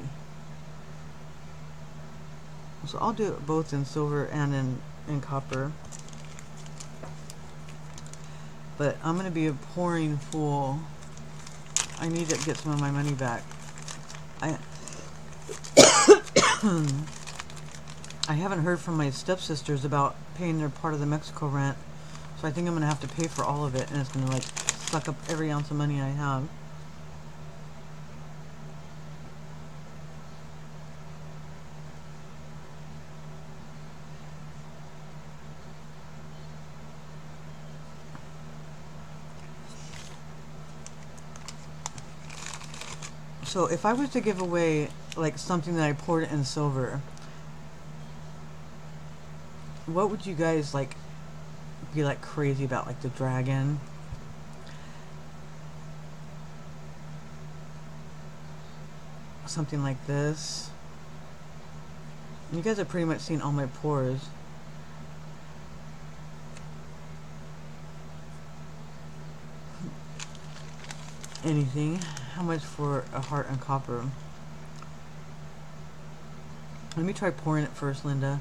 So I'll do it both in silver and in copper. But I'm going to be a pouring fool. I need to get some of my money back. I haven't heard from my stepsisters about paying their part of the Mexico rent. So I think I'm going to have to pay for all of it. And it's going to like suck up every ounce of money I have. So if I was to give away like something that I poured in silver, what would you guys like be like crazy about, like the dragon? Something like this. You guys have pretty much seen all my pours. Anything. How much for a heart and copper? Let me try pouring it first, Linda.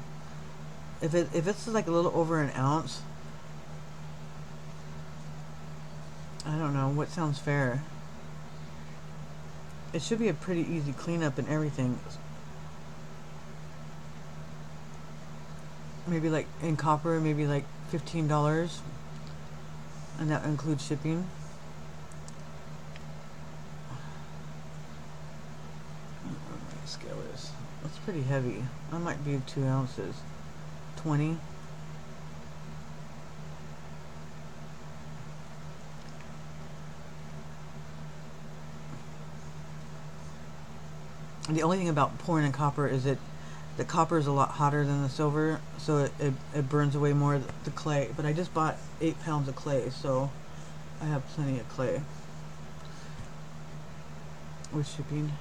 If it's like a little over an ounce, I don't know what sounds fair. It should be a pretty easy cleanup and everything. Maybe like in copper, maybe like $15. and that includes shipping. I don't know what my scale is. That's pretty heavy. I might be 2 ounces. 20. The only thing about porn and copper is that the copper is a lot hotter than the silver, so it burns away more of the clay. But I just bought 8 pounds of clay, so I have plenty of clay with shipping.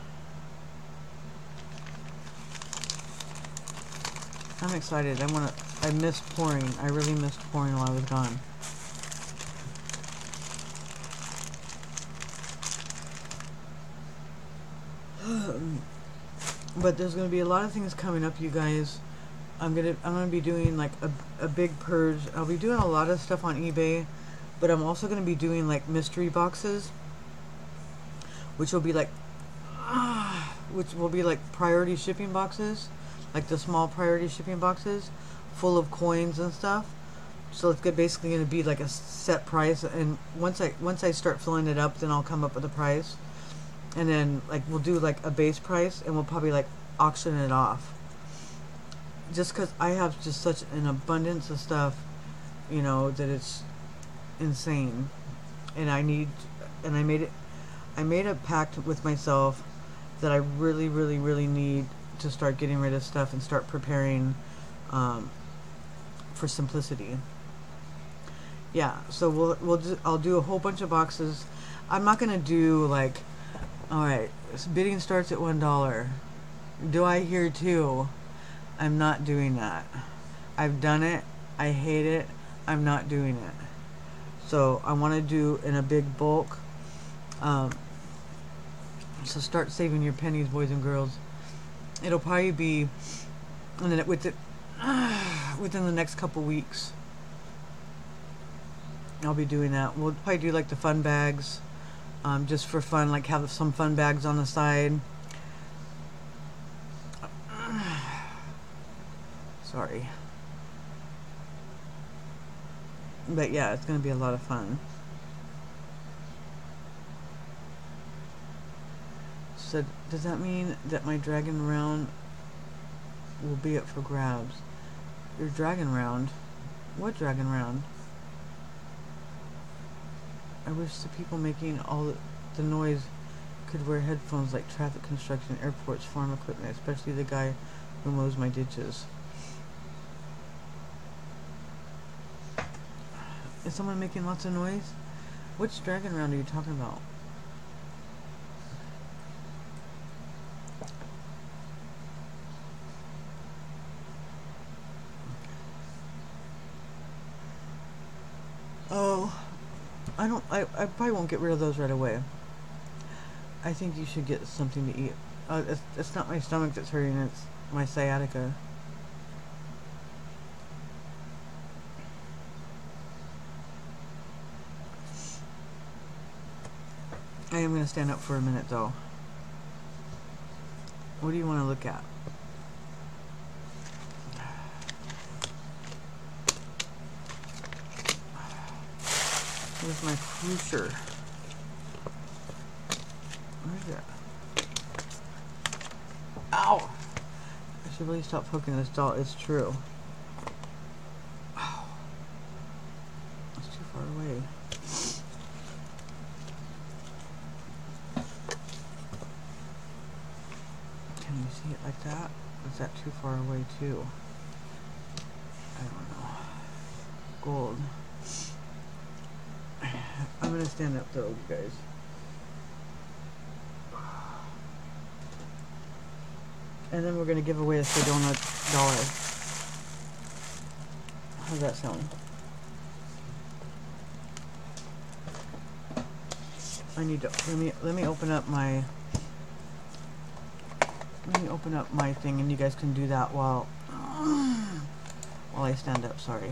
I'm excited. I miss pouring. I really missed pouring while I was gone. But there's going to be a lot of things coming up, you guys. I'm gonna be doing like a big purge. I'll be doing a lot of stuff on eBay, but I'm also going to be doing like mystery boxes, which will be like, which will be like priority shipping boxes, like the small priority shipping boxes, full of coins and stuff. So it's basically going to be like a set price, and once I start filling it up, then I'll come up with a price. And then, like, we'll do, like, a base price, and we'll probably, like, auction it off. Just because I have just such an abundance of stuff, you know, that it's insane. And I made a pact with myself that I really, really, really need to start getting rid of stuff and start preparing for simplicity. Yeah, so I'll do a whole bunch of boxes. I'm not going to do, like... Alright, so bidding starts at $1. Do I hear $2? I'm not doing that. I've done it. I hate it. I'm not doing it. So I want to do in a big bulk. So start saving your pennies, boys and girls. It'll probably be, and then within the next couple weeks, I'll be doing that. We'll probably do like the fun bags. Just for fun, like have some fun bags on the side. Sorry. But yeah, it's going to be a lot of fun. So does that mean that my dragon round will be up for grabs? Your dragon round? What dragon round? I wish the people making all the noise could wear headphones like traffic, construction, airports, farm equipment, especially the guy who mows my ditches. Is someone making lots of noise? Which dragon round are you talking about? Oh... I probably won't get rid of those right away. I think you should get something to eat. It's not my stomach that's hurting, it's my sciatica. I am going to stand up for a minute though. What do you want to look at? Where's my cruiser? Where is it? Ow! I should really stop poking this doll. It's true. Ow. It's too far away. Can you see it like that? Is that too far away too? I don't know. Gold. I'm gonna stand up though, you guys. And then we're gonna give away a Sedona dollar. How's that sound? I need to let me open up my thing, and you guys can do that while I stand up. Sorry.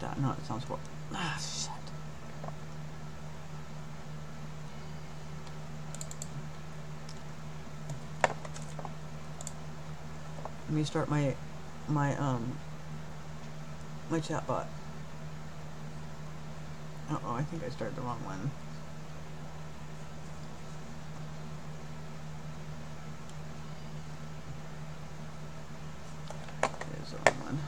That. No, it sounds horrible. Ah, shit. Let me start my my chatbot. Uh-oh, I think I started the wrong one. There's the wrong one.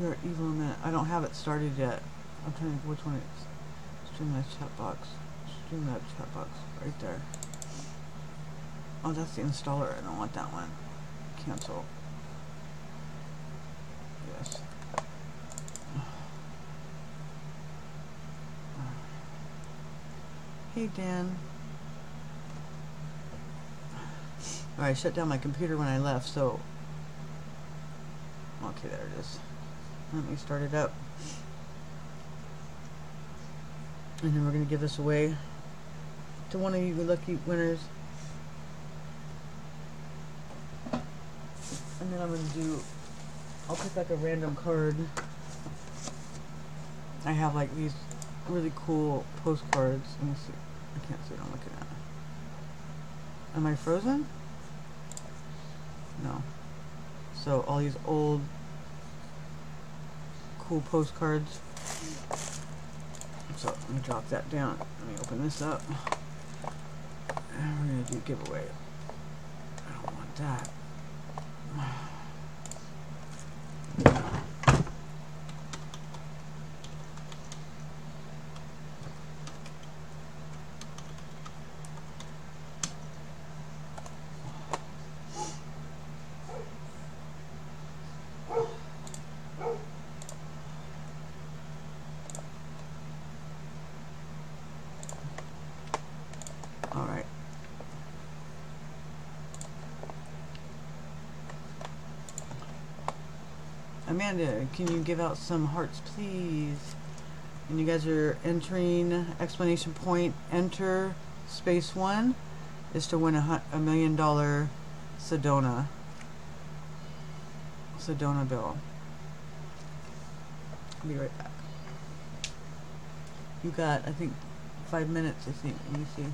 You're evil man. I don't have it started yet. I'm trying to think which one it is. Streamlabs chat box. Streamlabs chat box. Right there. Oh, that's the installer. I don't want that one. Cancel. Yes. Hey, Dan. Alright, I shut down my computer when I left, so... Okay, there it is. Let me start it up. And then we're going to give this away to one of you lucky winners. And then I'm going to do, I'll pick like a random card. I have like these really cool postcards. Let me see. I can't see what I'm looking at. Am I frozen? No. So all these old cool postcards. So let me drop that down. Let me open this up. And we're gonna do giveaway. I don't want that. Amanda, can you give out some hearts, please? And you guys are entering exclamation point, enter space 1 is to win $1 million Sedona bill. I'll be right back. You got, I think, 5 minutes, I think. Let me see.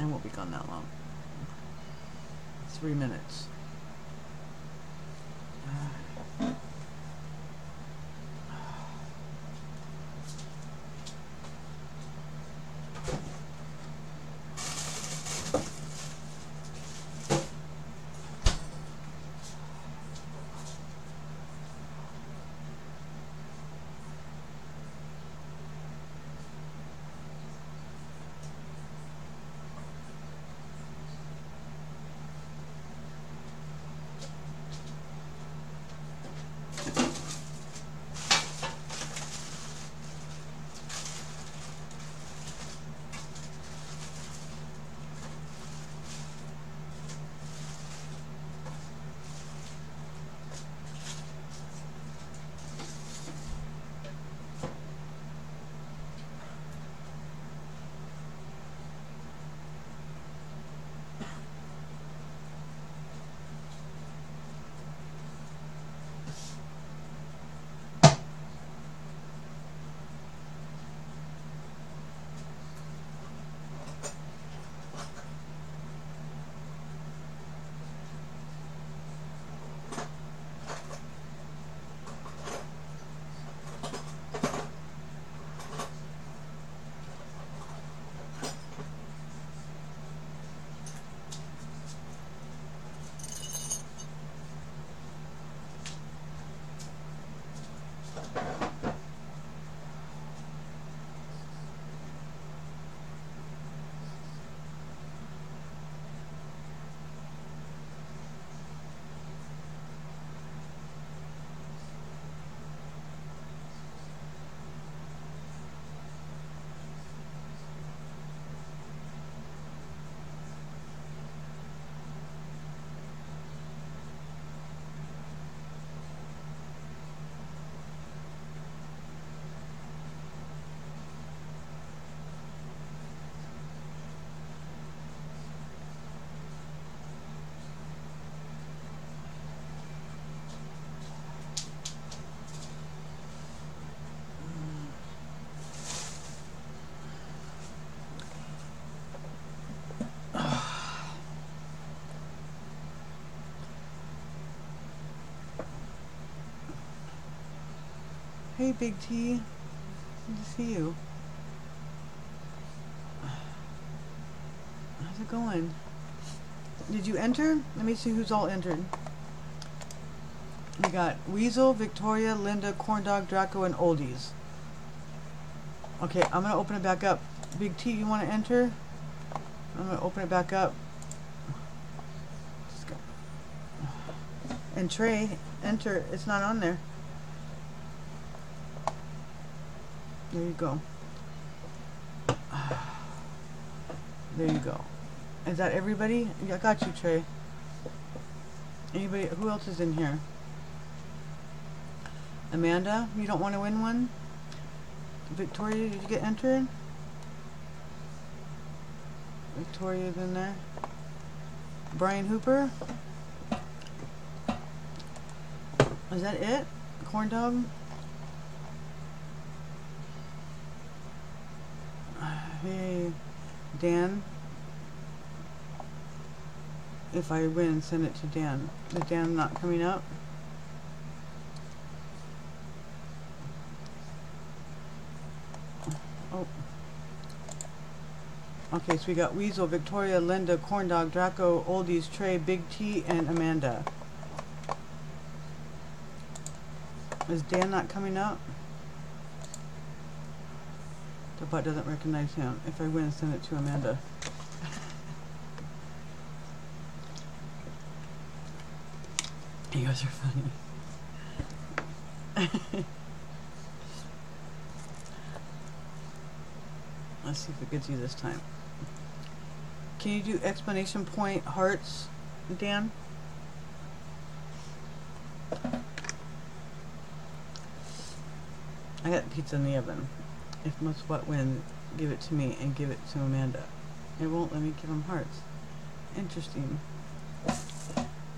I won't be gone that long. 3 minutes. Hey, Big T. Good to see you. How's it going? Did you enter? Let me see who's all entered. We got Weasel, Victoria, Linda, Corndog, Draco, and Oldies. Okay, I'm going to open it back up. Big T, you want to enter? I'm going to open it back up. And Trey, enter. It's not on there. There you go. There you go. Is that everybody? I got you, Trey. Anybody? Who else is in here? Amanda, you don't want to win one? Victoria, did you get entered? Victoria's in there. Brian Hooper. Is that it? Corn Dog? Hey, Dan. If I win, send it to Dan. Is Dan not coming up? Oh. Okay, so we got Weasel, Victoria, Linda, Corndog, Draco, Oldies, Trey, Big T, and Amanda. Is Dan not coming up? The bot doesn't recognize him. If I win, send it to Amanda. You guys are funny. Let's see if it gets you this time. Can you do explanation point hearts, Dan? I got pizza in the oven. If must what win, give it to me and give it to Amanda. It won't let me give him hearts. Interesting. I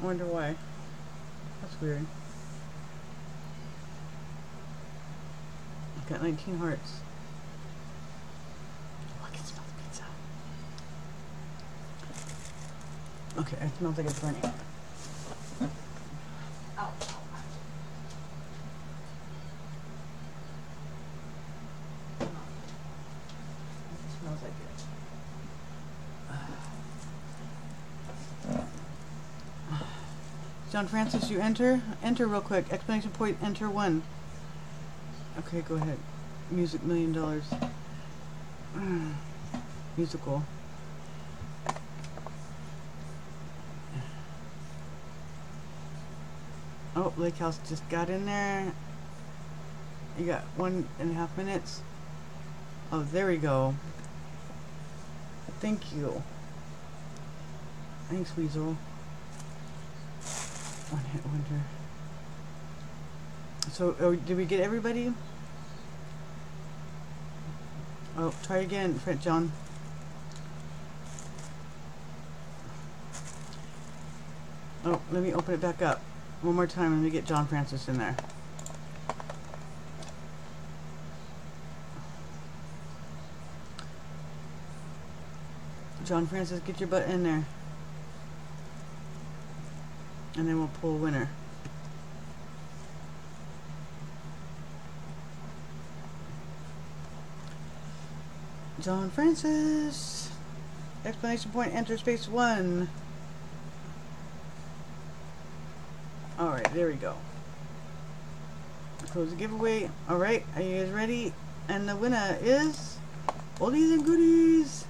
wonder why. That's weird. I've got 19 hearts. Oh, I can smell the pizza. Okay, it smells like it's burning. Ow. John Francis, you enter? Enter real quick. Explanation point, enter one. Okay, go ahead. Music $1,000,000. Musical. Oh, Lake House just got in there. You got 1.5 minutes. Oh, there we go. Thank you. Thanks, Weasel. One hit wonder. So, did we get everybody? Oh, try again, Fred John. Oh, let me open it back up. One more time, let me get John Francis in there. John Francis, get your butt in there. And then we'll pull a winner. John Francis! Explanation point, enter space one. Alright, there we go. Close the giveaway. Alright, are you guys ready? And the winner is Oldies and Goodies!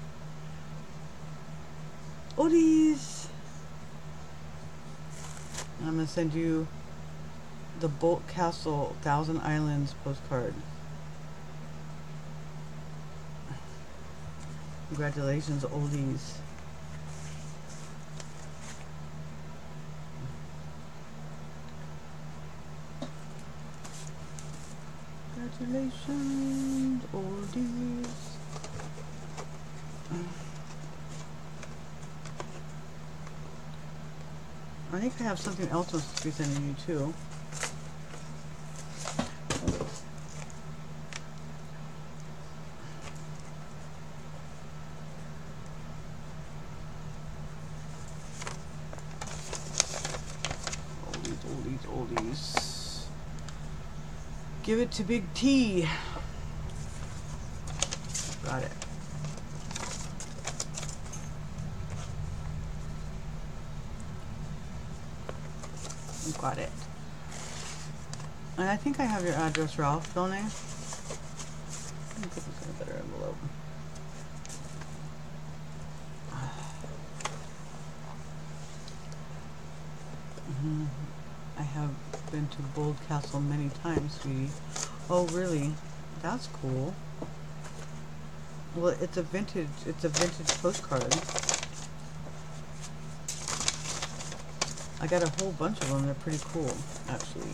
Oldies! And I'm going to send you the Bolt Castle, Thousand Islands postcard. Congratulations, Oldies. Congratulations, Oldies. I think I have something else I'm supposed to be sending you too. Oldies. Give it to Big T. Got it. Got it. And I think I have your address, Ralph, don't I? Let me put this in a better envelope. I have been to Bold Castle many times, sweetie. Oh, really? That's cool. Well, it's a vintage postcard. I got a whole bunch of them. They're pretty cool, actually.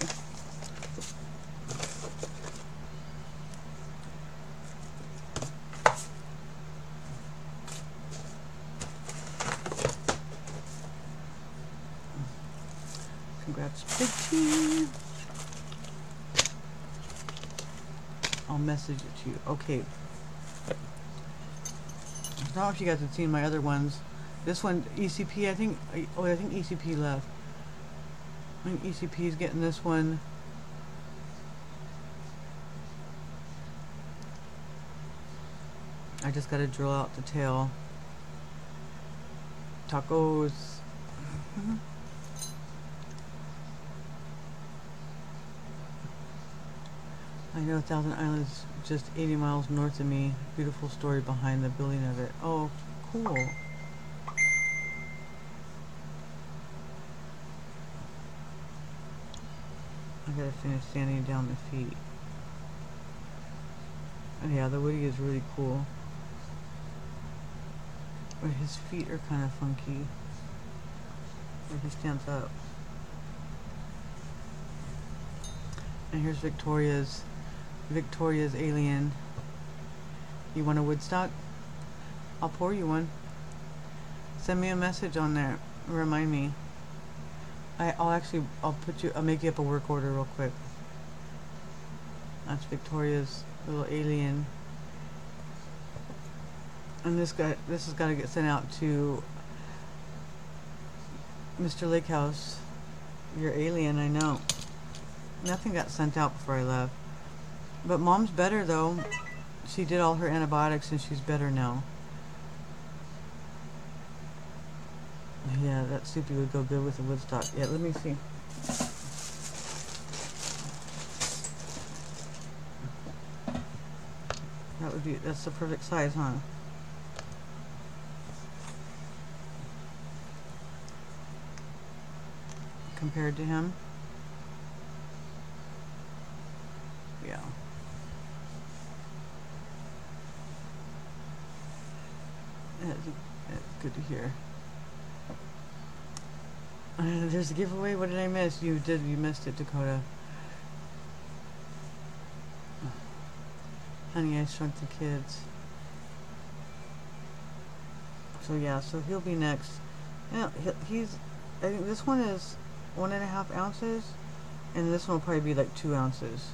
Congrats, Big T. I'll message it to you. Okay. I don't know if you guys have seen my other ones. This one, ECP, I think. Oh, I think ECP left. I think ECP is getting this one. I just got to drill out the tail. Tacos. I know Thousand Islands just 80 miles north of me. Beautiful story behind the building of it. Oh, cool. I gotta finish sanding down the feet. And yeah, the Woody is really cool. But his feet are kind of funky. Where he stands up. And here's Victoria's. Victoria's alien. You want a Woodstock? I'll pour you one. Send me a message on there. Remind me. I'll make you up a work order real quick. That's Victoria's little alien. And this has got to get sent out to Mr. Lakehouse. Your alien, I know. Nothing got sent out before I left. But Mom's better though. She did all her antibiotics and she's better now. Yeah, that Snoopy would go good with the Woodstock. Yeah, let me see. That's the perfect size, huh? Compared to him? Yeah. That's good to hear. There's a giveaway. What did I miss? You missed it, Dakota. Honey, I shrunk the kids. So yeah, so he'll be next. Yeah, he's. I think this one is 1.5 ounces, and this one will probably be like 2 ounces.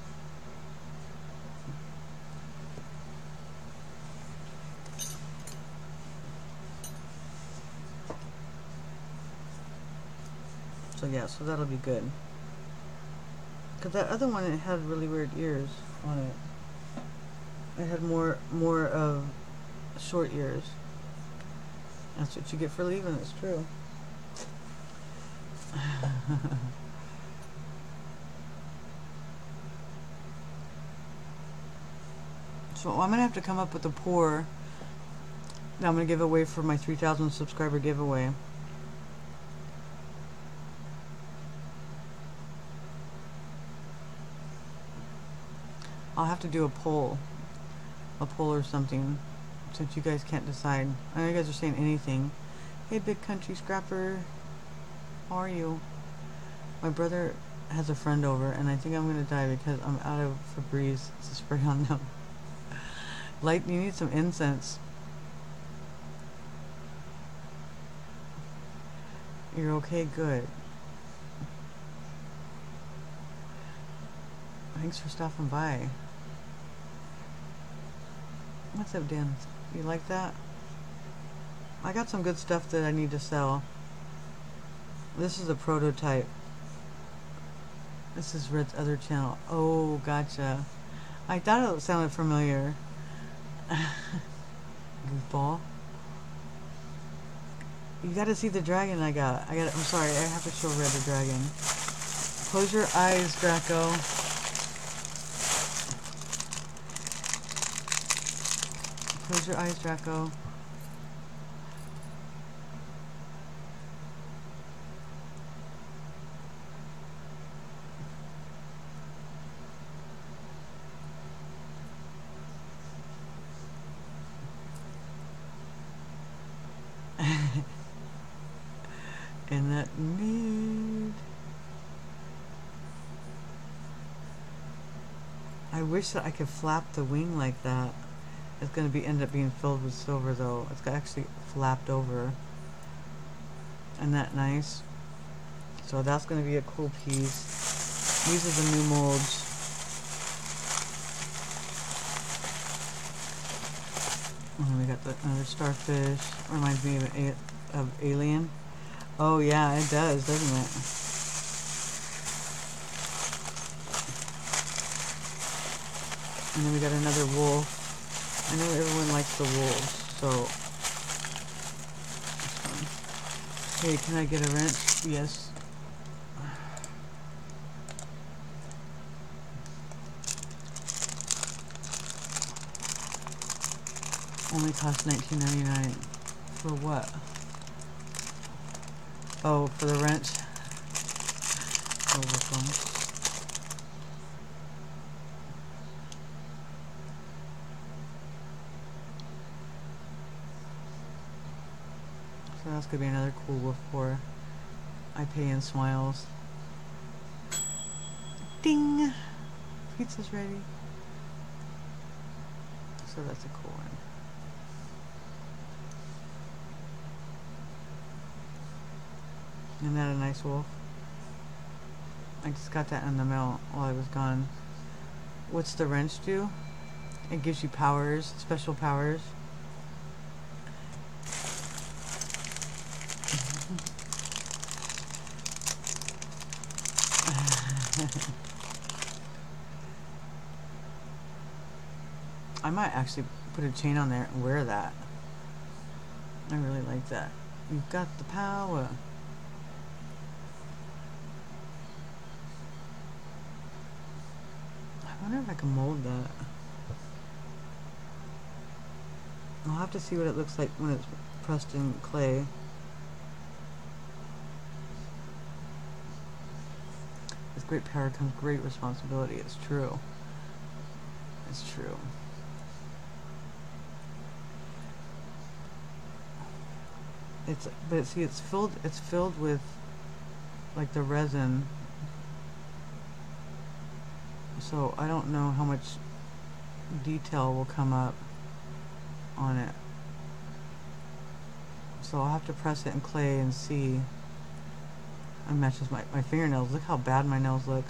So yeah, so that'll be good. Cause that other one, it had really weird ears on it. It had more of short ears. That's what you get for leaving. It's true. So I'm gonna have to come up with a pour that I'm gonna give away for my 3,000 subscriber giveaway. I'll have to do a poll or something, since you guys can't decide. I know you guys are saying anything. Hey, Big Country Scrapper, how are you? My brother has a friend over, and I think I'm gonna die because I'm out of Febreze to spray on them. Light, you need some incense. You're okay, good. Thanks for stopping by. What's up, Dan? You like that? I got some good stuff that I need to sell. This is a prototype. This is Red's other channel. Oh, gotcha. I thought it sounded familiar. Goofball. You gotta see the dragon I got. I'm sorry, I have to show Red the dragon. Close your eyes, Draco. Close your eyes, Draco. And that mead. I wish that I could flap the wing like that. It's gonna be end up being filled with silver though. It's actually flapped over. Isn't that nice? So that's gonna be a cool piece. These are the new molds. And we got another starfish. Reminds me of Alien. Oh yeah, it does, doesn't it? And then we got another wolf. I know everyone likes the wolves, so. Hey, can I get a wrench? Yes. Only cost $19.99. For what? Oh, for the wrench. Overflow. So that's going to be another cool wolf for. I pay in smiles. Ding! Pizza's ready. So that's a cool one. Isn't that a nice wolf? I just got that in the mail while I was gone. What's the wrench do? It gives you powers, special powers. I might actually put a chain on there and wear that. I really like that. You've got the power. I wonder if I can mold that. I'll have to see what it looks like when it's pressed in clay. With great power comes great responsibility. It's true. It's true. It's but see, it's filled with like the resin. So I don't know how much detail will come up on it. So I'll have to press it in clay and see. It matches my fingernails. Look how bad my nails look.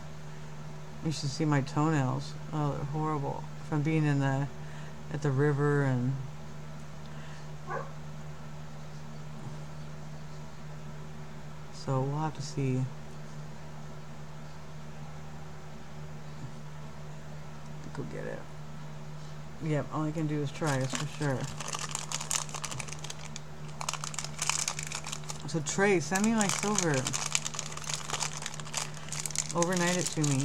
You should see my toenails. Oh, they're horrible. From being in the at the river and. So we'll have to see. Go get it. Yep, all I can do is try, that's for sure. So Trey, send me my silver. Overnight it to me.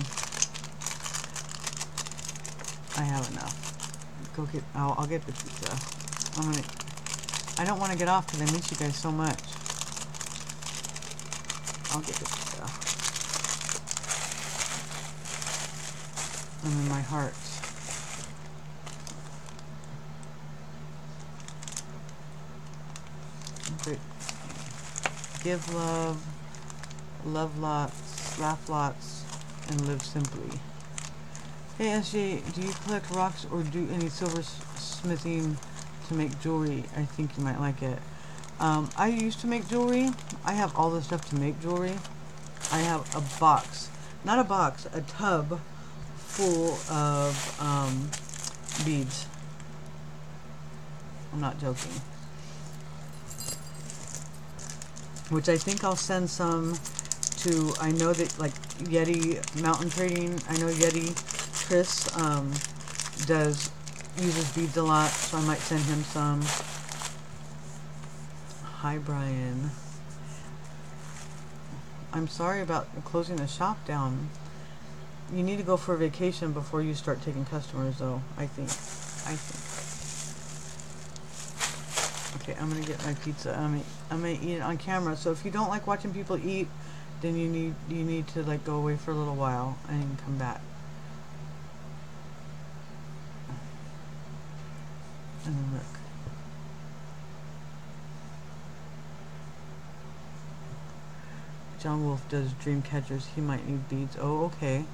I have enough. Go get, I'll get the pizza. I don't want to get off because I miss you guys so much. I'll get the pizza. And then my heart. Great. Give love, love lots, laugh lots, and live simply. Hey SJ, do you collect rocks or do any silversmithing to make jewelry? I think you might like it. I used to make jewelry. I have all the stuff to make jewelry. I have a box, not a box, a tub full of beads. I'm not joking. Which I think I'll send some to to, I know that, like, Yeti mountain trading, I know Yeti Chris uses beads a lot, so I might send him some. Hi, Brian. I'm sorry about closing the shop down. You need to go for a vacation before you start taking customers, though, I think. Okay, I'm going to get my pizza. I'm going to eat it on camera. So if you don't like watching people eat, then you need to, like, go away for a little while and come back. And then look. John Wolf does dream catchers. He might need beads. Oh, okay.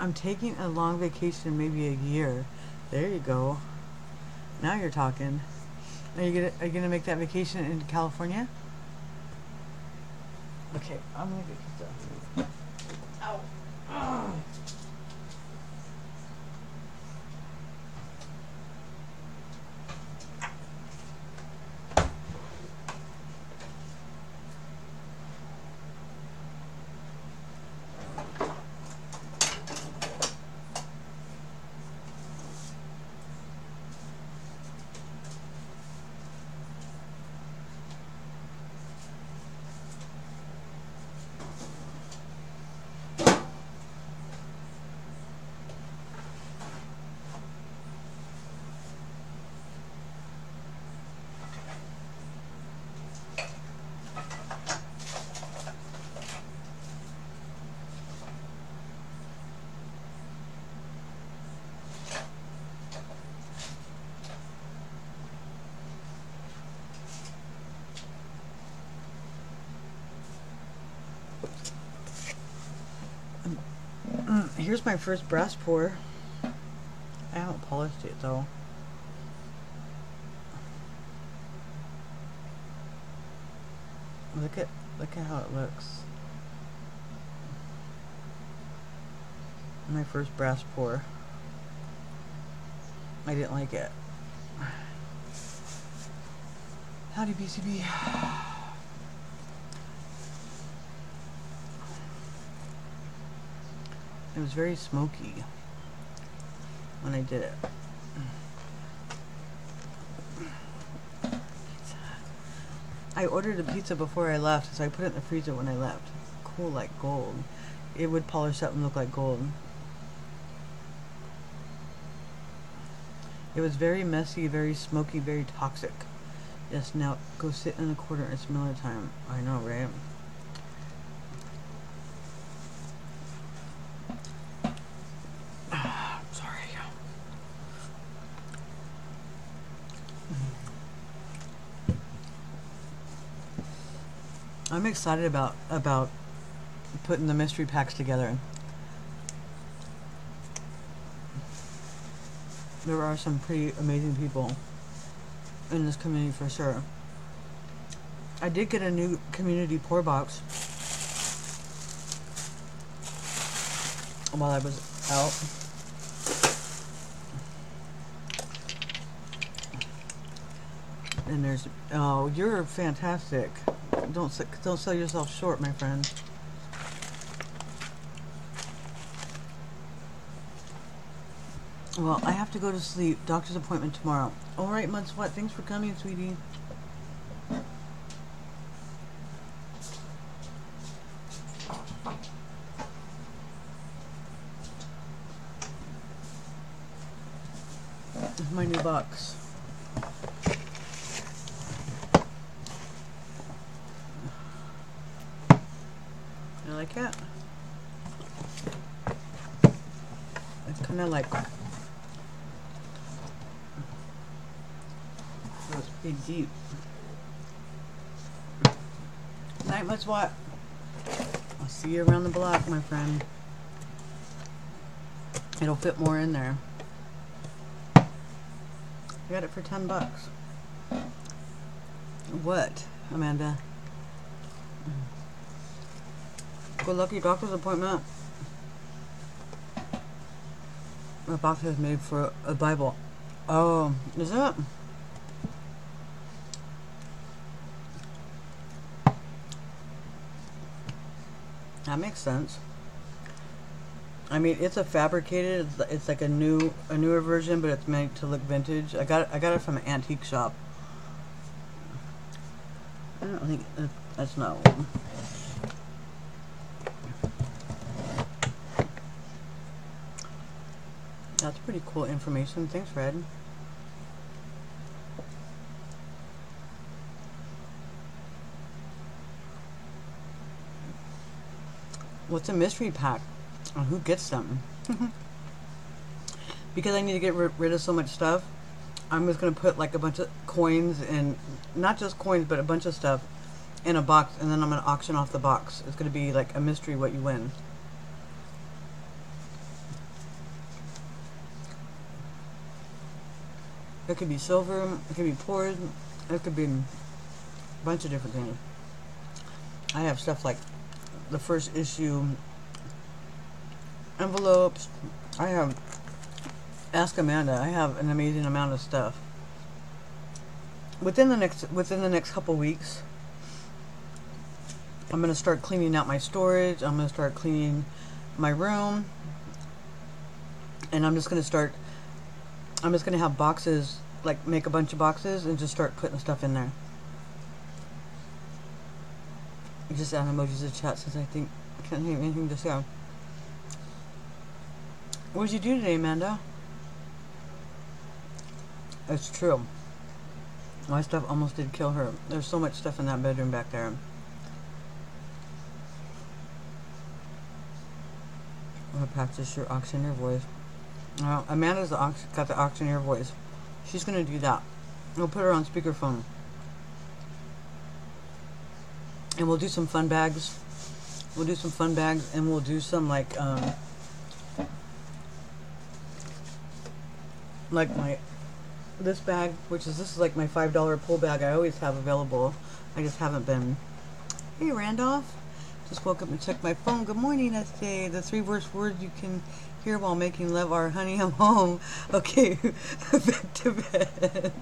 I'm taking a long vacation, maybe a year. There you go. Now you're talking. Are you gonna make that vacation in California? Okay, I'm gonna get pizza. Ow. Ugh. Here's my first brass pour. I haven't polished it though. Look at how it looks. My first brass pour. I didn't like it. Howdy BCB. It was very smoky when I did it. Pizza. I ordered a pizza before I left, so I put it in the freezer when I left. Cool like gold. It would polish up and look like gold. It was very messy, very smoky, very toxic. Yes, now go sit in the corner. It's Miller time. I know, right? I'm excited about putting the mystery packs together. There are some pretty amazing people in this community for sure. I did get a new community pour box while I was out. And there's, oh, you're fantastic. Don't sell yourself short, my friend. Well, I have to go to sleep. Doctor's appointment tomorrow. All right, Mud's what? Thanks for coming, sweetie. This is my new box. It's pretty deep. Night, much what? I'll see you around the block, my friend. It'll fit more in there. I got it for $10. What, Amanda? Good luck at your doctor's appointment. a box is made for a Bible. Oh, is it? That makes sense. I mean, it's a fabricated. It's like a newer version, but it's meant to look vintage. I got it from an antique shop. I don't think that's not one. That's pretty cool information. Thanks, Fred. What's a mystery pack? And who gets them? Because I need to get rid of so much stuff, I'm just going to put like a bunch of coins and not just coins, but a bunch of stuff in a box, and then I'm going to auction off the box. It's going to be like a mystery what you win. It could be silver, it could be poured, it could be a bunch of different things. I have stuff like the first issue envelopes. I have, ask Amanda, I have an amazing amount of stuff. Within the next couple weeks, I'm going to start cleaning out my storage. I'm going to start cleaning my room. And I'm just going to have boxes, like make a bunch of boxes and just start putting stuff in there. Just add emojis to chat since I can't think of anything to say. What did you do today, Amanda? It's true. My stuff almost did kill her. There's so much stuff in that bedroom back there. I'm gonna practice your auctioneer voice. Amanda's got the auctioneer voice. She's gonna do that. We'll put her on speakerphone. And we'll do some fun bags. We'll do some fun bags, and we'll do some like my, this bag, which is, this is like my $5 pull bag I always have available. I just haven't been. Hey, Randolph. Just woke up and checked my phone. Good morning, I say. The three worst words you can hear while making love are, honey, I'm home. Okay, back to bed.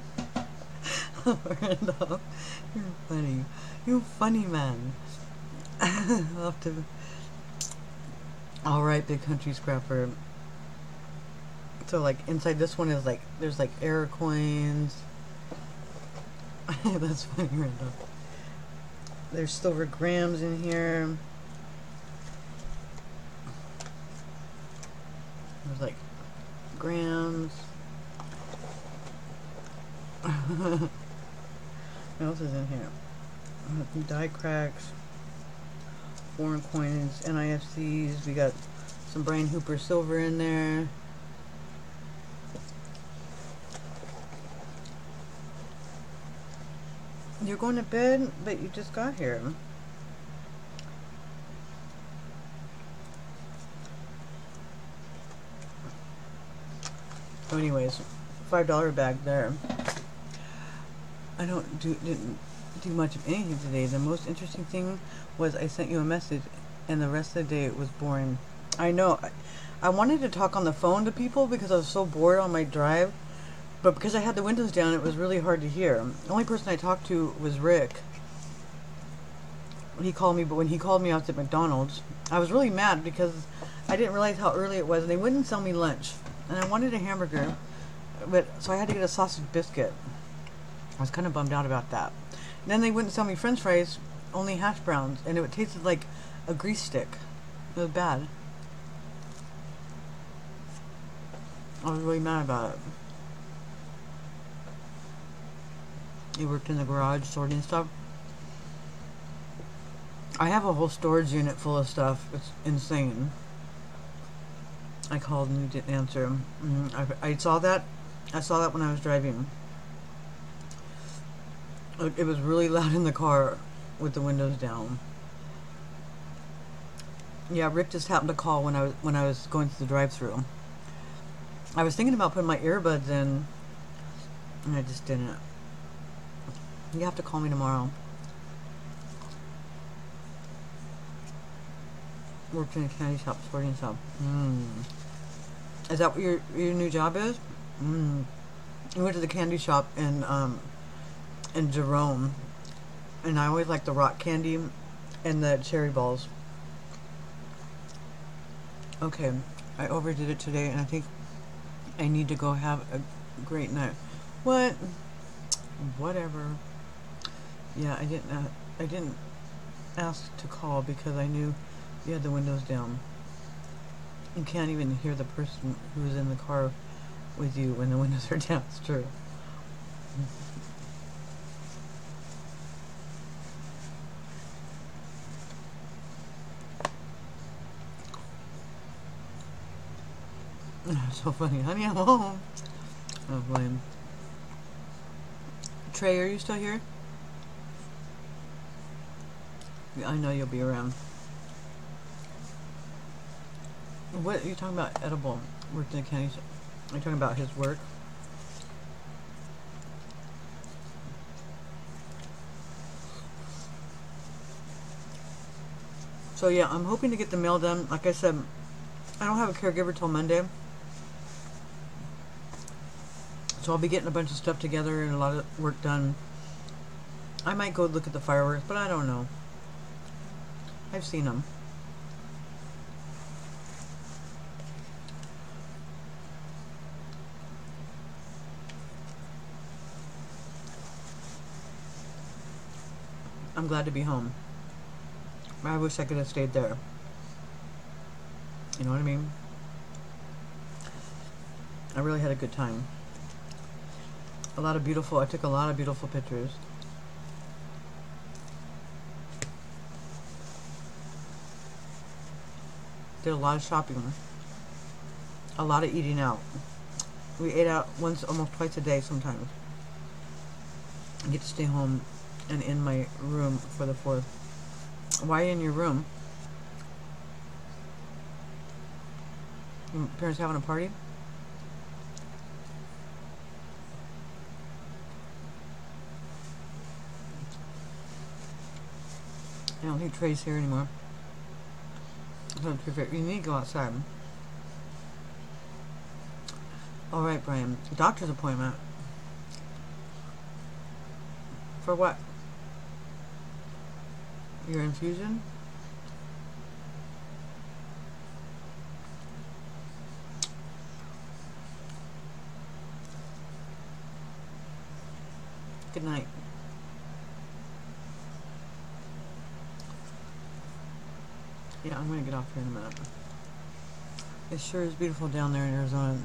Oh, Randolph, you're funny. You funny man. I'll have to. All right, big country scrapper. So like inside this one is like there's like error coins. That's funny, Randall. There's silver grams in here. There's like grams. What else is in here? Die cracks, foreign coins, NIFCs. We got some Brian Hooper silver in there. You're going to bed, but you just got here. So anyways, $5 bag there. I didn't do much of anything today. The most interesting thing was I sent you a message, and the rest of the day it was boring. I know. I wanted to talk on the phone to people because I was so bored on my drive, but because I had the windows down, it was really hard to hear. The only person I talked to was Rick. He called me, but when he called me, I was at McDonald's. I was really mad because I didn't realize how early it was, and they wouldn't sell me lunch, and I wanted a hamburger, but so I had to get a sausage biscuit. I was kind of bummed out about that. Then they wouldn't sell me french fries, only hash browns, and it tasted like a grease stick. It was bad. I was really mad about it. He worked in the garage sorting stuff. I have a whole storage unit full of stuff. It's insane. I called and you didn't answer. I saw that. I saw that when I was driving. It was really loud in the car with the windows down. Yeah, Rick just happened to call when I was going through the drive-thru. I was thinking about putting my earbuds in, and I just didn't. You have to call me tomorrow. Worked in a candy shop, sorting shop. Is that what your new job is? We went to the candy shop in Jerome, and I always like the rock candy and the cherry balls. Okay, I overdid it today, and I think I need to go have a great night. What? Whatever. Yeah, I didn't ask to call because I knew you had the windows down. You can't even hear the person who's in the car with you when the windows are down. It's true. So funny. Honey, I'm home. Oh, blame. Trey, are you still here? Yeah, I know you'll be around. What are you talking about? Edible worked in the county. Are you talking about his work? So yeah, I'm hoping to get the mail done. Like I said, I don't have a caregiver till Monday, so I'll be getting a bunch of stuff together and a lot of work done. I might go look at the fireworks, but I don't know. I've seen them. I'm glad to be home. I wish I could have stayed there. You know what I mean? I really had a good time. I took a lot of beautiful pictures. Did a lot of shopping. A lot of eating out. We ate out once, almost twice a day sometimes. I get to stay home and in my room for the 4th. Why in your room? Your parents having a party? I don't think Trey's here anymore. You need to go outside. Alright, Brian. Doctor's appointment. For what? Your infusion? Good night. Yeah, I'm gonna get off here in a minute. It sure is beautiful down there in Arizona.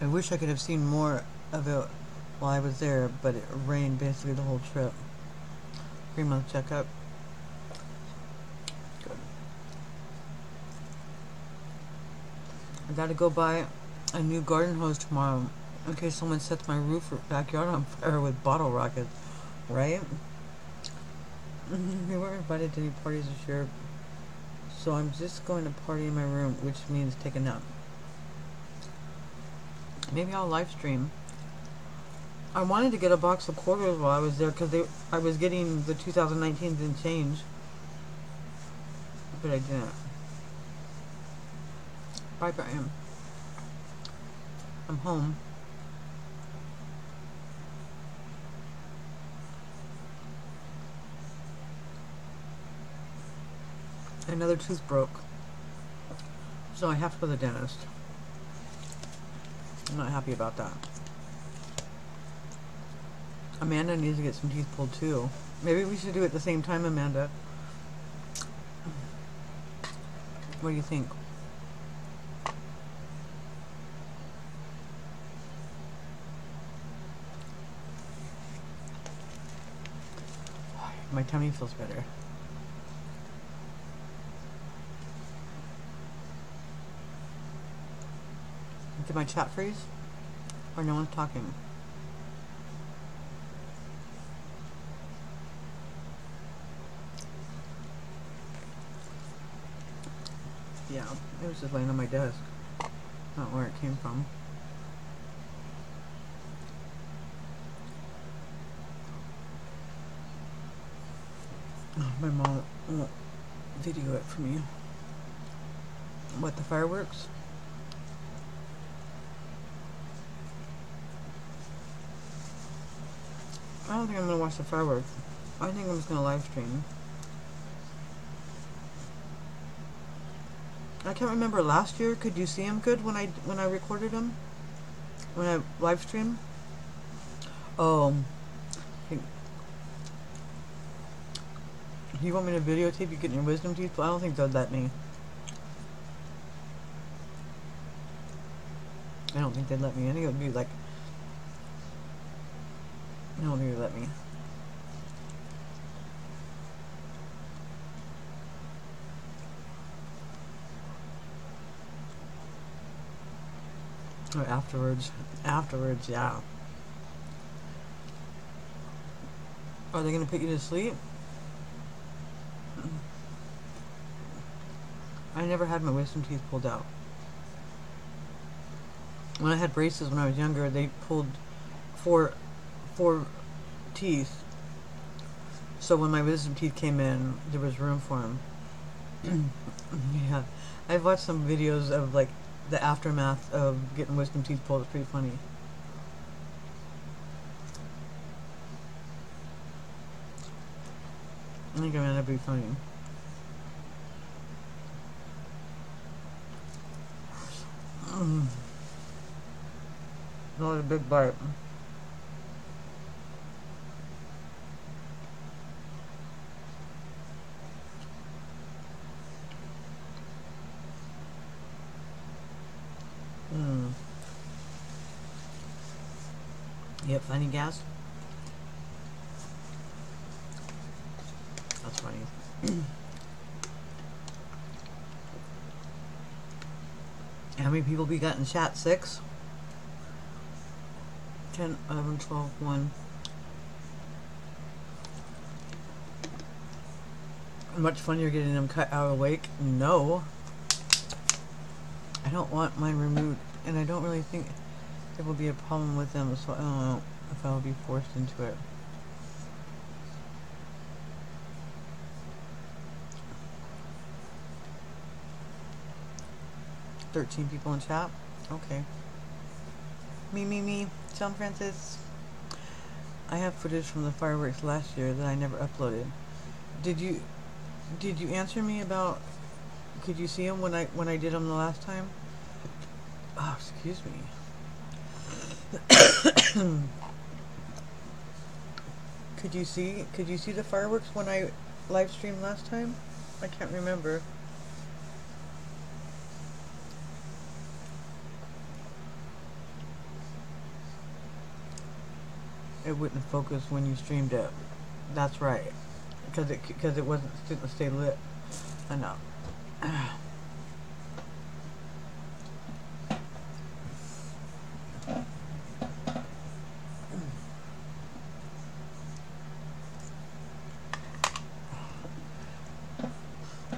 I wish I could have seen more of it while I was there, but it rained basically the whole trip. 3-month checkup. Good. I gotta go buy a new garden hose tomorrow in case someone sets my roof or backyard on fire with bottle rockets, right? We weren't invited to any parties this year. So I'm just going to party in my room, which means take a nap. Maybe I'll live stream. I wanted to get a box of quarters while I was there because I was getting the 2019s in change, but I didn't. Bye, Brian. I'm home. Another tooth broke, so I have to go to the dentist. I'm not happy about that. Amanda needs to get some teeth pulled too. Maybe we should do it at the same time, Amanda. What do you think? My tummy feels better. Did my chat freeze? Or no one's talking? Yeah, it was just laying on my desk. Not where it came from. Oh, my mom won't video it for me. What, the fireworks? I don't think I'm gonna watch the fireworks. I think I'm just gonna live stream. I can't remember last year. Could you see him good when I recorded him? When I live stream? Oh, do you want me to videotape you getting your wisdom teeth? Well, I don't think they'll let me. I don't think they'd let me. I think it would be like, I don't think they'd let me. Or afterwards. Afterwards, yeah. Are they gonna put you to sleep? I never had my wisdom teeth pulled out. When I had braces when I was younger, they pulled four teeth. So when my wisdom teeth came in, there was room for them. Yeah, I've watched some videos of like the aftermath of getting wisdom teeth pulled. It's pretty funny. I think I'm gonna be funny. That was a big bite. Yep, funny gas. That's funny. How many people we got in chat? 6? 10, 11, 12, 1. Much funnier getting them cut out awake? No. I don't want mine removed, and I don't really think there will be a problem with them, so I don't know if I'll be forced into it. – 13 people in chat? Okay. Me. John Francis. I have footage from the fireworks last year that I never uploaded. Did you answer me about? Could you see them when I did them the last time? Oh, excuse me. Could you see the fireworks when I live streamed last time? I can't remember. It wouldn't focus when you streamed it. That's right, because it wasn't stay lit enough.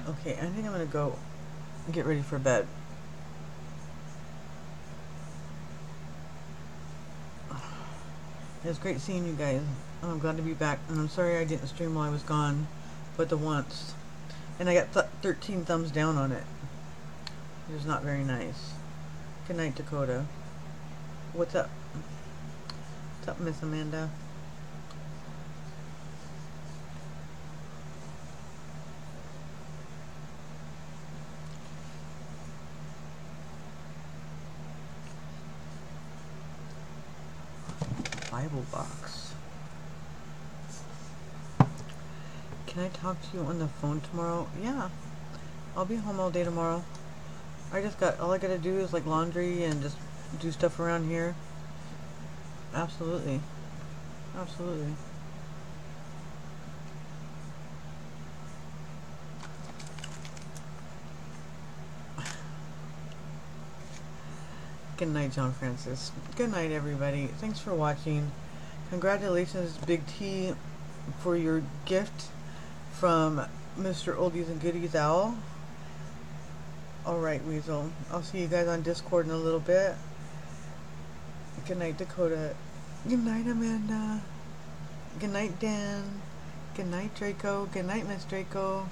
Okay, I think I'm gonna go get ready for bed. It's great seeing you guys. I'm glad to be back, and I'm sorry I didn't stream while I was gone, but the once, and I got 13 thumbs down on it. It was not very nice. Good night, Dakota. What's up? What's up, Miss Amanda? Box. Can I talk to you on the phone tomorrow? Yeah, I'll be home all day tomorrow. All I gotta do is like laundry and just do stuff around here. Absolutely. Good night, John Francis. Good night, everybody. Thanks for watching. Congratulations, Big T, for your gift from Mr. Oldies and Goodies Owl. Alright, Weasel. I'll see you guys on Discord in a little bit. Good night, Dakota. Good night, Amanda. Good night, Dan. Good night, Draco. Good night, Miss Draco.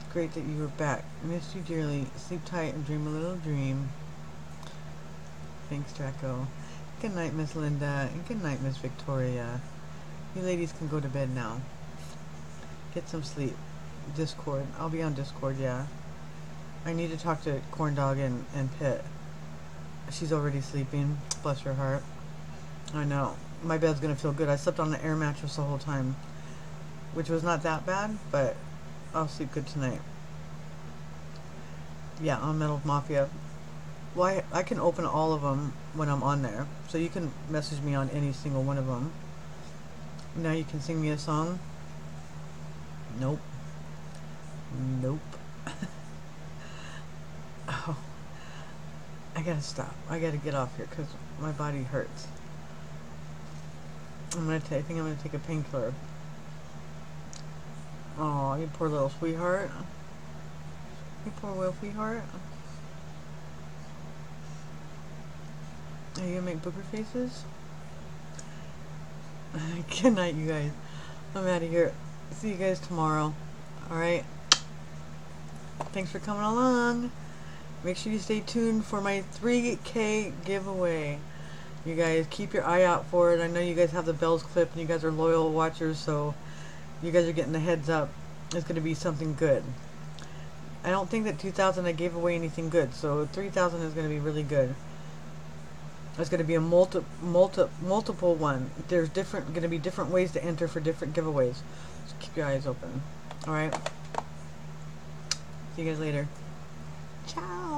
It's great that you were back. I missed you dearly. Sleep tight and dream a little dream. Thanks, Draco. Good night, Miss Linda, and good night, Miss Victoria. You ladies can go to bed now. Get some sleep. Discord. I'll be on Discord, yeah. I need to talk to Corndog and Pitt. She's already sleeping. Bless her heart. I know. My bed's gonna feel good. I slept on the air mattress the whole time, which was not that bad, but I'll sleep good tonight. Yeah, on Metal Mafia. Well, I can open all of them when I'm on there, so you can message me on any single one of them. Now you can sing me a song. Nope. Nope. Oh, I gotta stop. I gotta get off here because my body hurts. I think I'm gonna take a painkiller. Oh, you poor little sweetheart. You poor little sweetheart. Are you gonna make booger faces? Good night, you guys. I'm out of here. See you guys tomorrow. Alright. Thanks for coming along. Make sure you stay tuned for my 3K giveaway. You guys, keep your eye out for it. I know you guys have the bells clipped and you guys are loyal watchers, so you guys are getting the heads up. It's going to be something good. I don't think that 2,000 I gave away anything good, so 3,000 is going to be really good. It's going to be a multiple one. There's going to be different ways to enter for different giveaways. So keep your eyes open. Alright? See you guys later. Ciao!